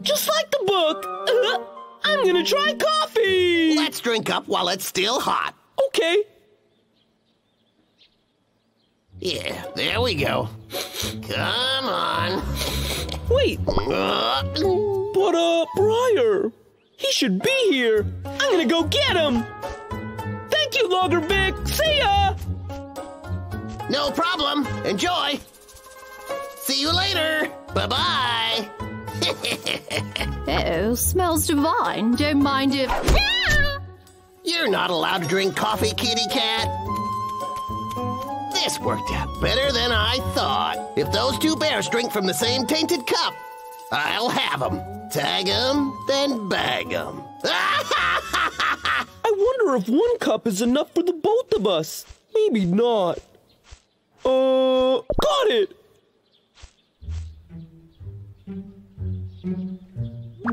Just like the book. Uh, I'm gonna try coffee. Let's drink up while it's still hot. Okay. Yeah, there we go. Come on. Wait. Uh. But, uh, Briar, he should be here. I'm gonna go get him. Thank you, Logger Vic. See ya! No problem. Enjoy. See you later. Bye-bye. Oh, smells divine. Don't mind if... You're not allowed to drink coffee, kitty cat. This worked out better than I thought. If those two bears drink from the same tainted cup, I'll have them. Tag them, then bag them. I wonder if one cup is enough for the both of us. Maybe not. Uh, got it!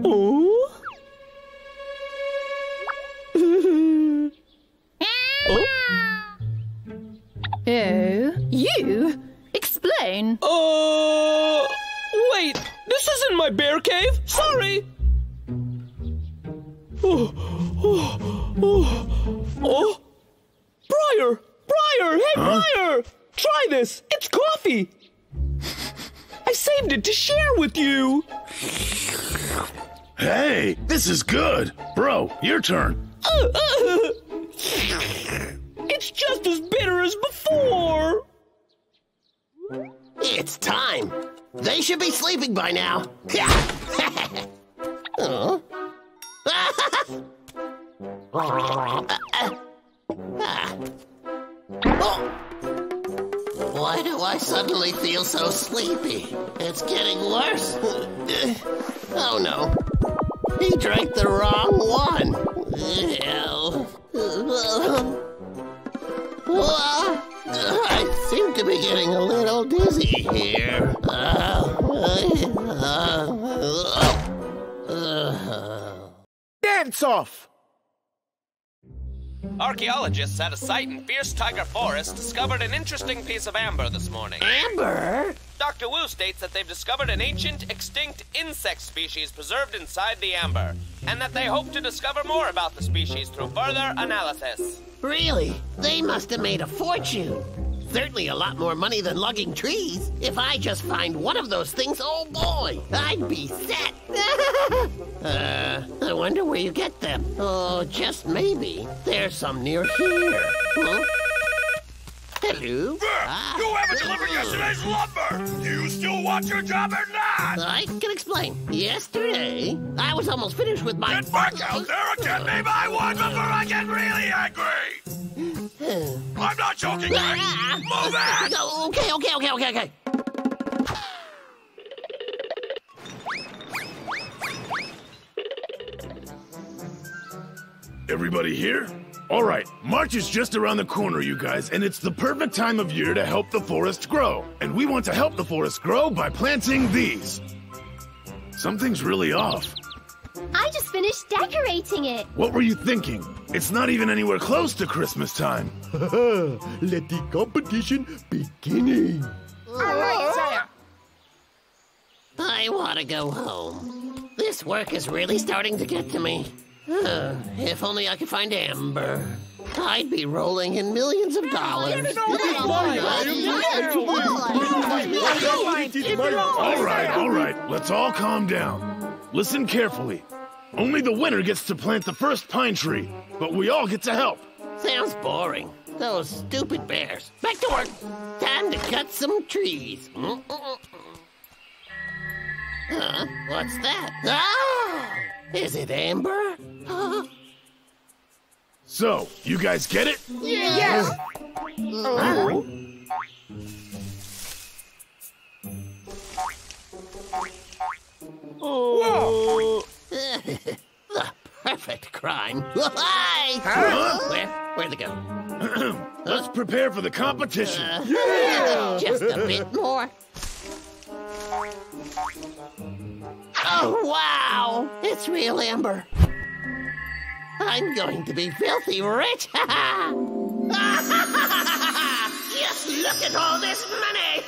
Oh? Oh? Oh, you? Explain. Uh, wait, this isn't my bear cave. Sorry. Oh, oh, oh, oh, Briar, Briar, hey, huh? Briar, try this, it's coffee. I saved it to share with you. Hey, this is good. Bro, your turn. Uh, uh, it's just as bitter as before. It's time. They should be sleeping by now. Oh. uh, uh, uh. Oh. Why do I suddenly feel so sleepy? It's getting worse. Oh no. He drank the wrong one. we're getting a little dizzy here. Uh, uh, uh, uh. Dance off! Archaeologists at a site in Fierce Tiger Forest discovered an interesting piece of amber this morning. Amber? Doctor Wu states that they've discovered an ancient, extinct insect species preserved inside the amber, and that they hope to discover more about the species through further analysis. Really? They must have made a fortune. Certainly a lot more money than lugging trees. If I just find one of those things, oh boy, I'd be set. uh, I wonder where you get them. Oh, just maybe. There's some near here. Huh? Hello? Ah. You haven't delivered yesterday's lumber! Do you still want your job or not? I can explain. Yesterday, I was almost finished with my... Get back out there and get me my wood before I get really angry! I'm not joking, guys! Ah. Move back! Okay, okay, okay, okay, okay. Everybody here? All right, March is just around the corner, you guys, and it's the perfect time of year to help the forest grow. And we want to help the forest grow by planting these. Something's really off. I just finished decorating it. What were you thinking? It's not even anywhere close to Christmas time. Let the competition begin. All right, Saya. I want to go home. This work is really starting to get to me. Uh, if only I could find amber, I'd be rolling in millions of dollars. All right, all right, let's all calm down. Listen carefully. Only the winner gets to plant the first pine tree, but we all get to help. Sounds boring. Those stupid bears. Back to work. Time to cut some trees. Huh? What's that? Ah! Is it amber? So, you guys get it? Yes! Uh-huh. Oh. The perfect crime. Huh? Where, where'd it go? Let's prepare for the competition. Uh, yeah. Just a bit more. Oh, wow! It's real amber. I'm going to be filthy rich! Just look at all this money!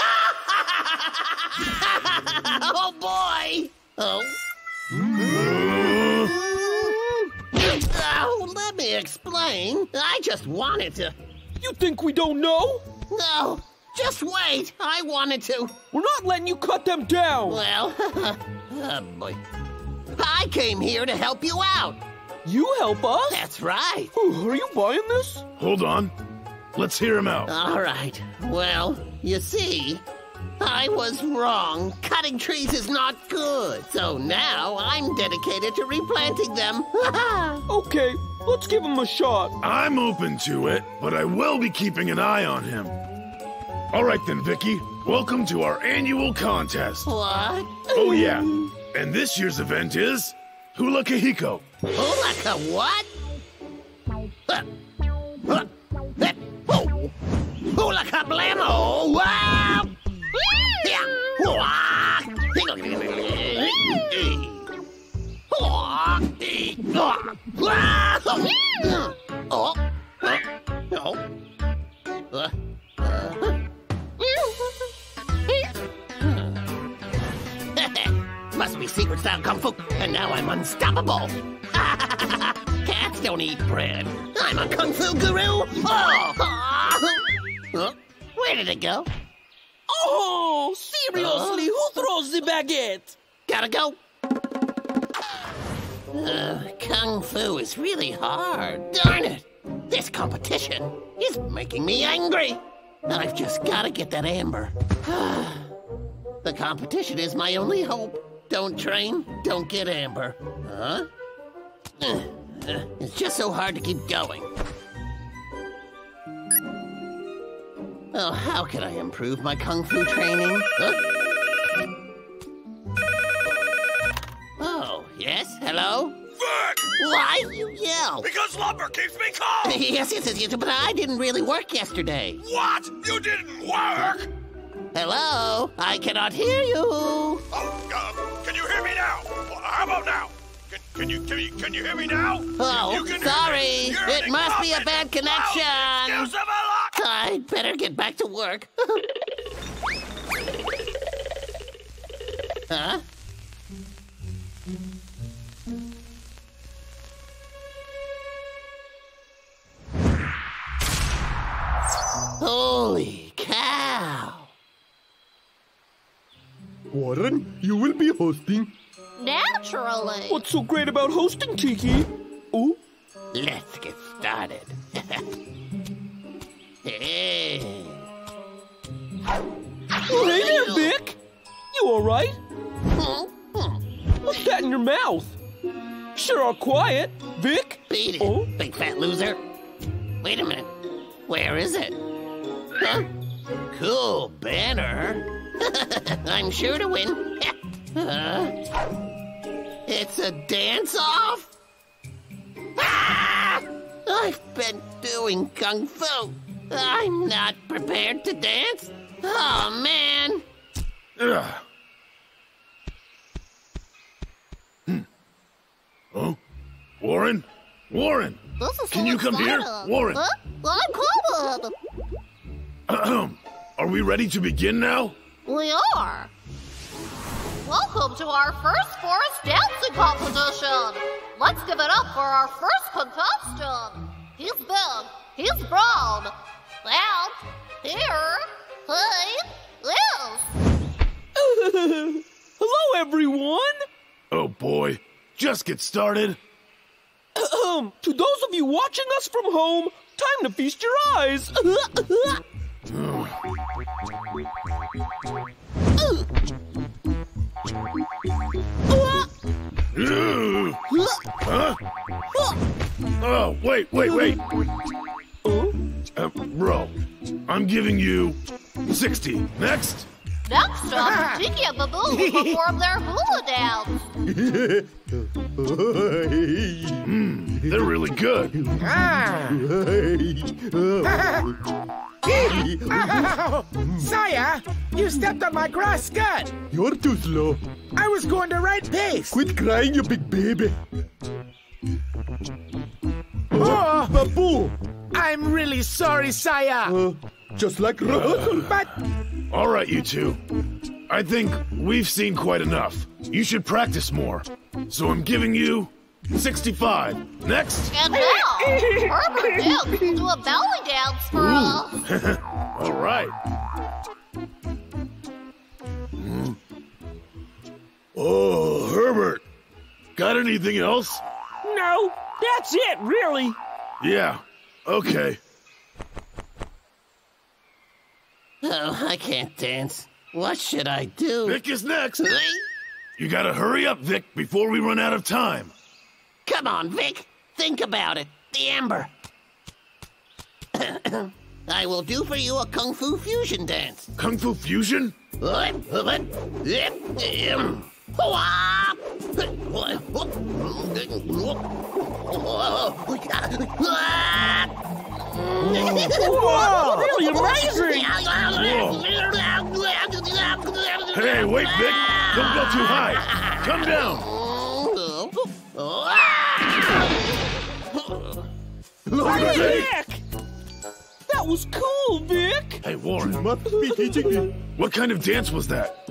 Oh, boy! Oh. Oh, let me explain. I just wanted to... You think we don't know? No. Just wait. I wanted to. We're not letting you cut them down. Well... Oh, boy. I came here to help you out. You help us? That's right. Ooh, are you buying this? Hold on. Let's hear him out. All right. Well, you see, I was wrong. Cutting trees is not good. So now I'm dedicated to replanting them. Okay, let's give him a shot. I'm open to it, but I will be keeping an eye on him. All right then, Vicky. Welcome to our annual contest. What? Oh, yeah. And this year's event is Hula Kahiko. Hula ka what? Hula ka blammo. Wow! Oh. Oh. Uh. Must be secret style kung fu, and now I'm unstoppable. Cats don't eat bread. I'm a kung fu guru. Oh. Where did it go? Oh, seriously, who throws the baguette? Gotta go. Uh, kung fu is really hard. Darn it! This competition is making me angry. I've just got to get that amber. The competition is my only hope. Don't train, don't get amber. Huh? Uh, uh, it's just so hard to keep going. Oh, how can I improve my kung fu training? Huh? Oh, yes? Hello? Fuck! Why you yell? how? Because lumber keeps me calm! Yes, yes, yes, yes, but I didn't really work yesterday. What? You didn't work? Hello? I cannot hear you. Oh, uh, can you hear me now? How about now? Can, can, you, can, you, can you hear me now? Oh, you can sorry. It must be a bad connection. Loud, I'd better get back to work. Huh? Holy cow! Warren, you will be hosting. Naturally. What's so great about hosting, Tiki? Ooh. Let's get started. Hey there, Vic. You all right? What's that in your mouth? Sure are quiet, Vic. Beat it, oh? Big fat loser. Wait a minute. Where is it? Huh? Cool banner. I'm sure to win. Uh, it's a dance-off? Ah! I've been doing kung fu. I'm not prepared to dance. Oh, man. Ugh. Hmm. Oh, Warren? Warren! Can you come here? Warren! Huh? I'm Are we ready to begin now? We are. Welcome to our first forest dancing competition. Let's give it up for our first contestant. He's big, he's brown, and here he is. Hello, everyone. Oh, boy. Just get started. To those of you watching us from home, time to feast your eyes. Huh? Oh, wait, wait, wait. Oh? Uh, bro, I'm giving you sixty. Next? Next up, Tiki and Babu will perform their hula dance. mm, they're really good. Saya, you stepped on my grass skirt. You're too slow. I was going the right pace. Quit crying, you big baby. Oh, Babu! I'm really sorry, Saya. Uh, just like rehearsal, but... All right, you two. I think we've seen quite enough. You should practice more. So I'm giving you sixty-five. Next. And now, Herbert Duke will do a belly dance for us. All right. Mm. Oh, Herbert. Got anything else? No, that's it, really. Yeah, okay. Oh, I can't dance. What should I do? Vic is next. You gotta hurry up, Vic, before we run out of time. Come on, Vic. Think about it. The Ember. I will do for you a Kung Fu fusion dance. Kung Fu fusion? Whoa, really amazing! Whoa. Hey, wait, Vic! Don't go too high! Come down! Hey, Vic! That was cool, Vic! Hey, Warren. You must be teaching me. What kind of dance was that?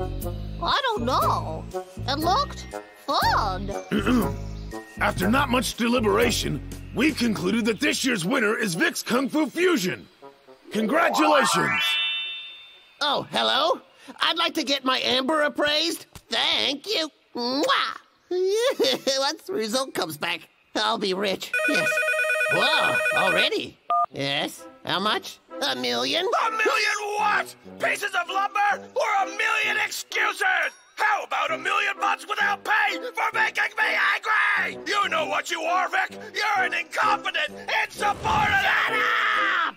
I don't know. It looked fun. After not much deliberation, we've concluded that this year's winner is Vic's Kung Fu Fusion. Congratulations! Oh, hello? I'd like to get my Amber appraised. Thank you. Mwah! Once the result comes back, I'll be rich. Yes. Whoa, already? Yes. How much? A million? A million what? Pieces of lumber or a million excuses? How about a million bucks without pay for making me angry? You know what you are, Vic. You're an incompetent, insubordinate... Shut up!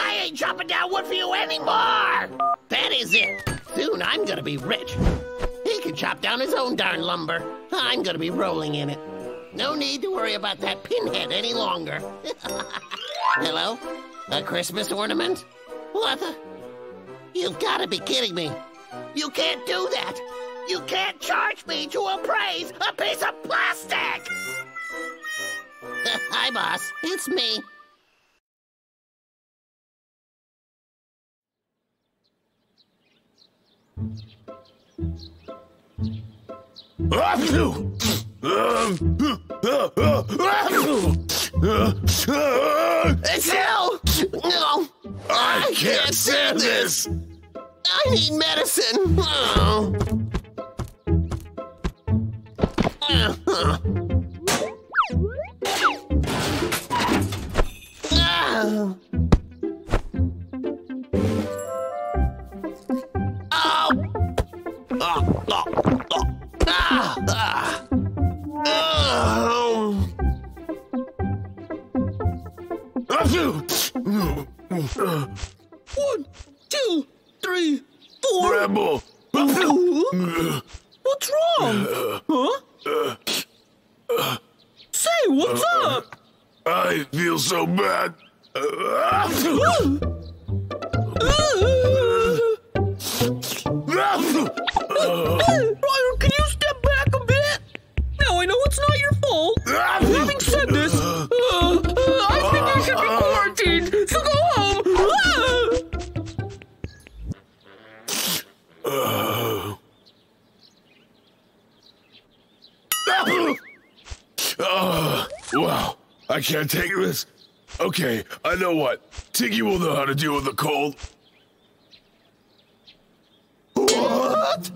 I ain't chopping down wood for you anymore! That is it. Soon I'm gonna be rich. He can chop down his own darn lumber. I'm gonna be rolling in it. No need to worry about that pinhead any longer. Hello? A Christmas ornament? What the? You've got to be kidding me. You can't do that. You can't charge me to appraise a piece of plastic! Hi, boss. It's me. It's hell! No! I, I can't, can't stand this. this! I need medicine! Oh. Uh-huh. Ah. One, two, three, four. Bramble. What's wrong? Huh? Say, what's up? I feel so bad. Briar, can you step back a bit? Now I know it's not your fault. Having said this, uh, I think I should be quarantined. So go home. Uh. Uh, wow, I can't take this. Okay, I know what. Tiggy will know how to deal with the cold. What?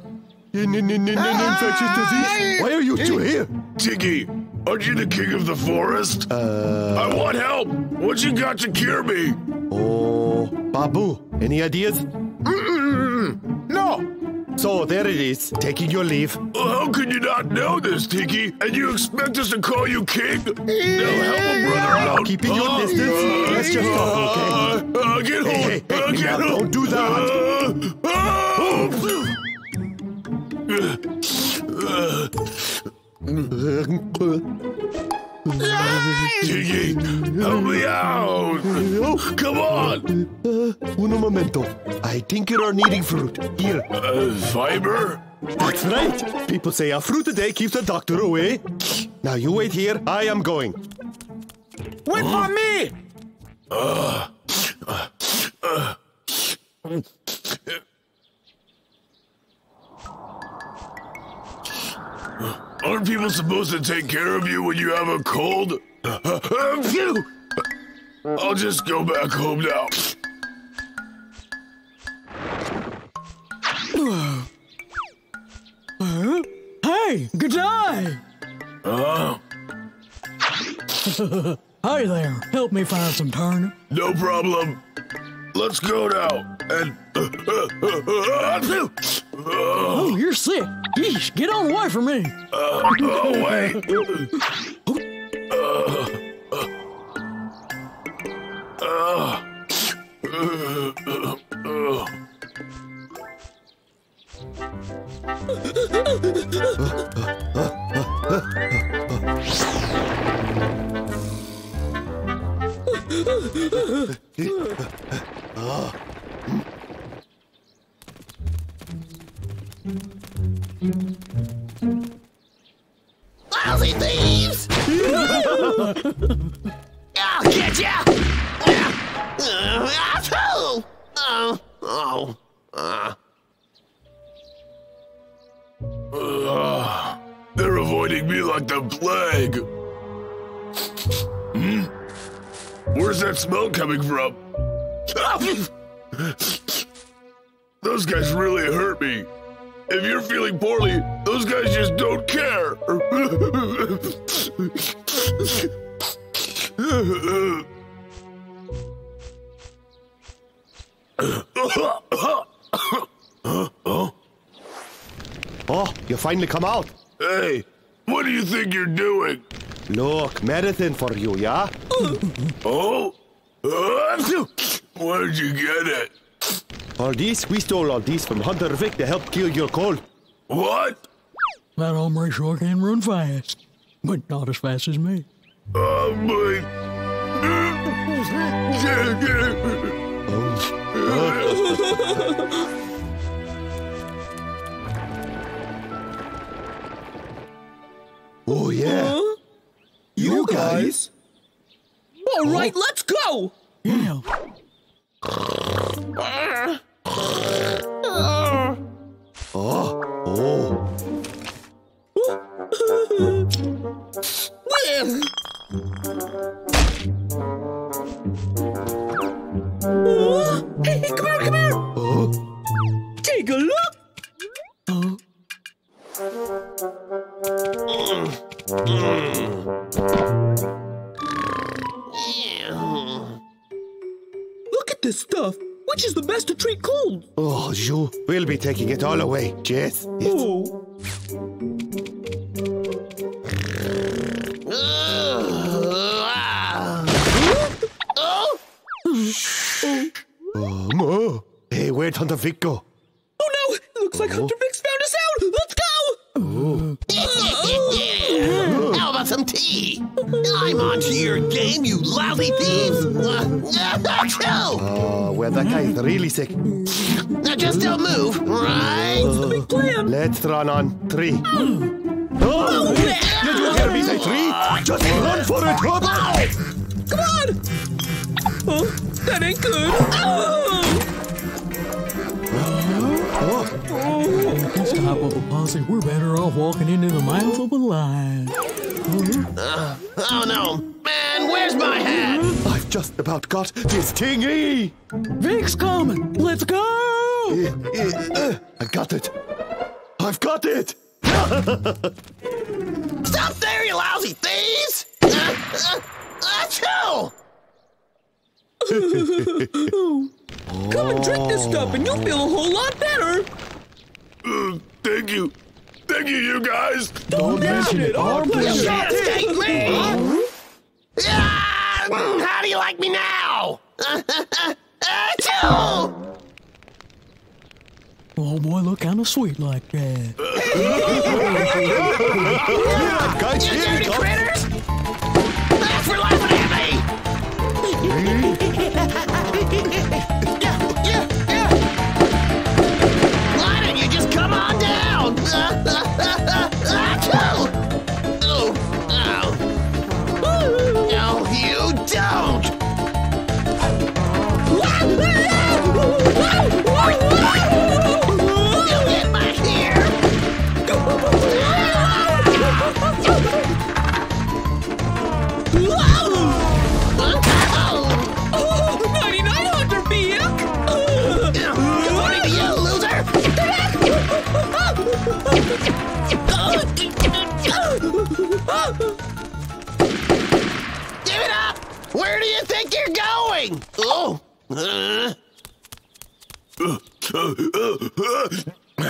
An infectious disease? Why are you two here? Tiggy, aren't you the king of the forest? Uh, I want help. What you got to cure me? Oh, Babu, any ideas? Mm-mm-mm. No. So there it is, taking your leave. How could you not know this, Tiki? And you expect us to call you king? Now help a brother out. Keeping your distance, uh, let's just talk, okay? Uh, uh, get hey, hey, uh, get now, don't do that. Uh, uh, Tiki, help me out. Come on. Uh, uno momento. I think you are needing fruit. Here. Uh, fiber? That's right. People say a fruit a day keeps the doctor away. Now you wait here. I am going. Wait huh? for me! Uh, uh, uh. Aren't people supposed to take care of you when you have a cold? I'll just go back home now. Huh? Hey, good eye! Oh. Hi there, help me find some turnip. No problem. Let's go now. And oh, you're sick. Yeesh, get on away from me. Uh, away. uh, uh, uh, uh. Lousy thieves! I'll get ya! Asshole! Oh, oh, ah. Uh, they're avoiding me like the plague. Hmm? Where's that smell coming from? Those guys really hurt me. If you're feeling poorly, those guys just don't care. Huh? Oh, you finally come out. Hey, what do you think you're doing? Look, medicine for you, yeah? Oh? Where'd you get it? All these, we stole all these from Hunter Vic to help kill your cold. What? That hombre sure can run fast. but not as fast as me. Oh, my. Oh, yeah. Huh? You, you guys? guys? All right, let's go! Yeah. uh, uh. Oh. Oh. uh, hey, hey, come here, come here! Uh. Take a look! Uh. Look at this stuff. Which is the best to treat cold? Oh, you will be taking it all away, Jess. Yes. Oh. Um, oh. Hey, where'd Hunter Vic go? Oh no! Looks like oh. Hunter Vic's found us out! Let's go! Oh. How about some tea? I'm onto your game, you lousy thieves! Oh, uh, well, that guy is really sick. Now just don't move, right? What's the big plan? Let's run on three. Mm. Oh! Did you hear me say three? Just run for it, Herbert! Come on! Oh, that ain't good. Oh. Oh. Oh. This type of a posse, we're better off walking into the mouth of a lion. Uh, oh no, man, where's my hat? I've just about got this Tiggy. Vic's coming. Let's go. Uh, uh, uh, I got it. I've got it. Stop there, you lousy thieves! Uh, uh, achoo! Oh. Come and drink this stuff and you'll feel a whole lot better. Uh, thank you. Thank you, you guys. Don't mention it. Our pleasure. You take me. Ah, how do you like me now? Achoo! Oh, boy, look kind of sweet like that. You dirty critters! That's for laughing at me! Yeah, yeah, yeah. Why don't you just come on down? Uh, uh, uh, uh, oh, oh. No, you don't. You get back here. Oh. Give it up! Where do you think you're going? Oh! Uh. Uh, uh, uh, uh.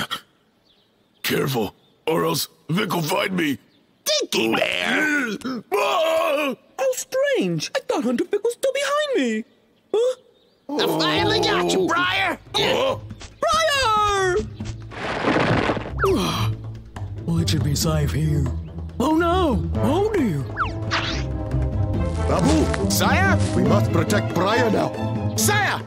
Careful, or else Vic will find me. Tiki Bear! How strange! I thought Hunter Vic was still behind me. Huh? I finally got you, Briar! Uh. Briar! Well, it should be safe here. Oh no! Oh dear! Babu! Saya! We must protect Briar now! Saya!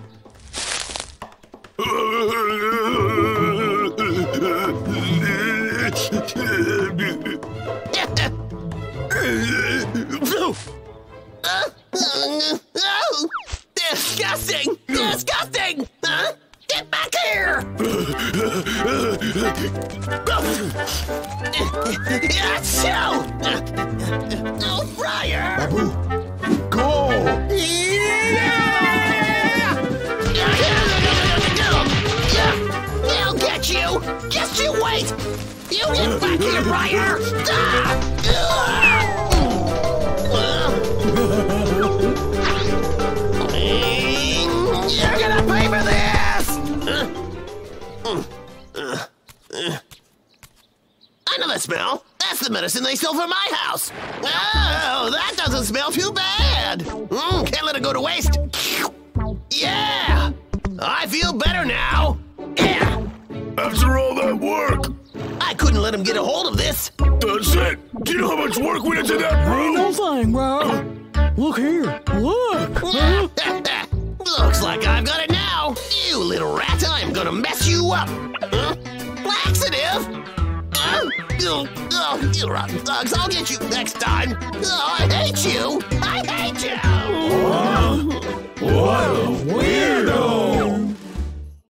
Disgusting! Disgusting! Huh? Get back here! Oh, Briar! Babu, go! Yeah! They'll get you! Just you wait! You get back here, Briar! You're gonna pay for this! I know that smell. That's the medicine they sell for my house. Oh, that doesn't smell too bad. Mm, can't let it go to waste. Yeah, I feel better now. Yeah. After all that work. I couldn't let him get a hold of this. That's it. Do you know how much work went into that room? No thing, bro. Look here. Look. Looks like I've got it now. You little rat, I'm gonna mess you up. Huh? Laxative? Uh, oh, oh, you rotten thugs, I'll get you next time. Oh, I hate you. I hate you. What? What?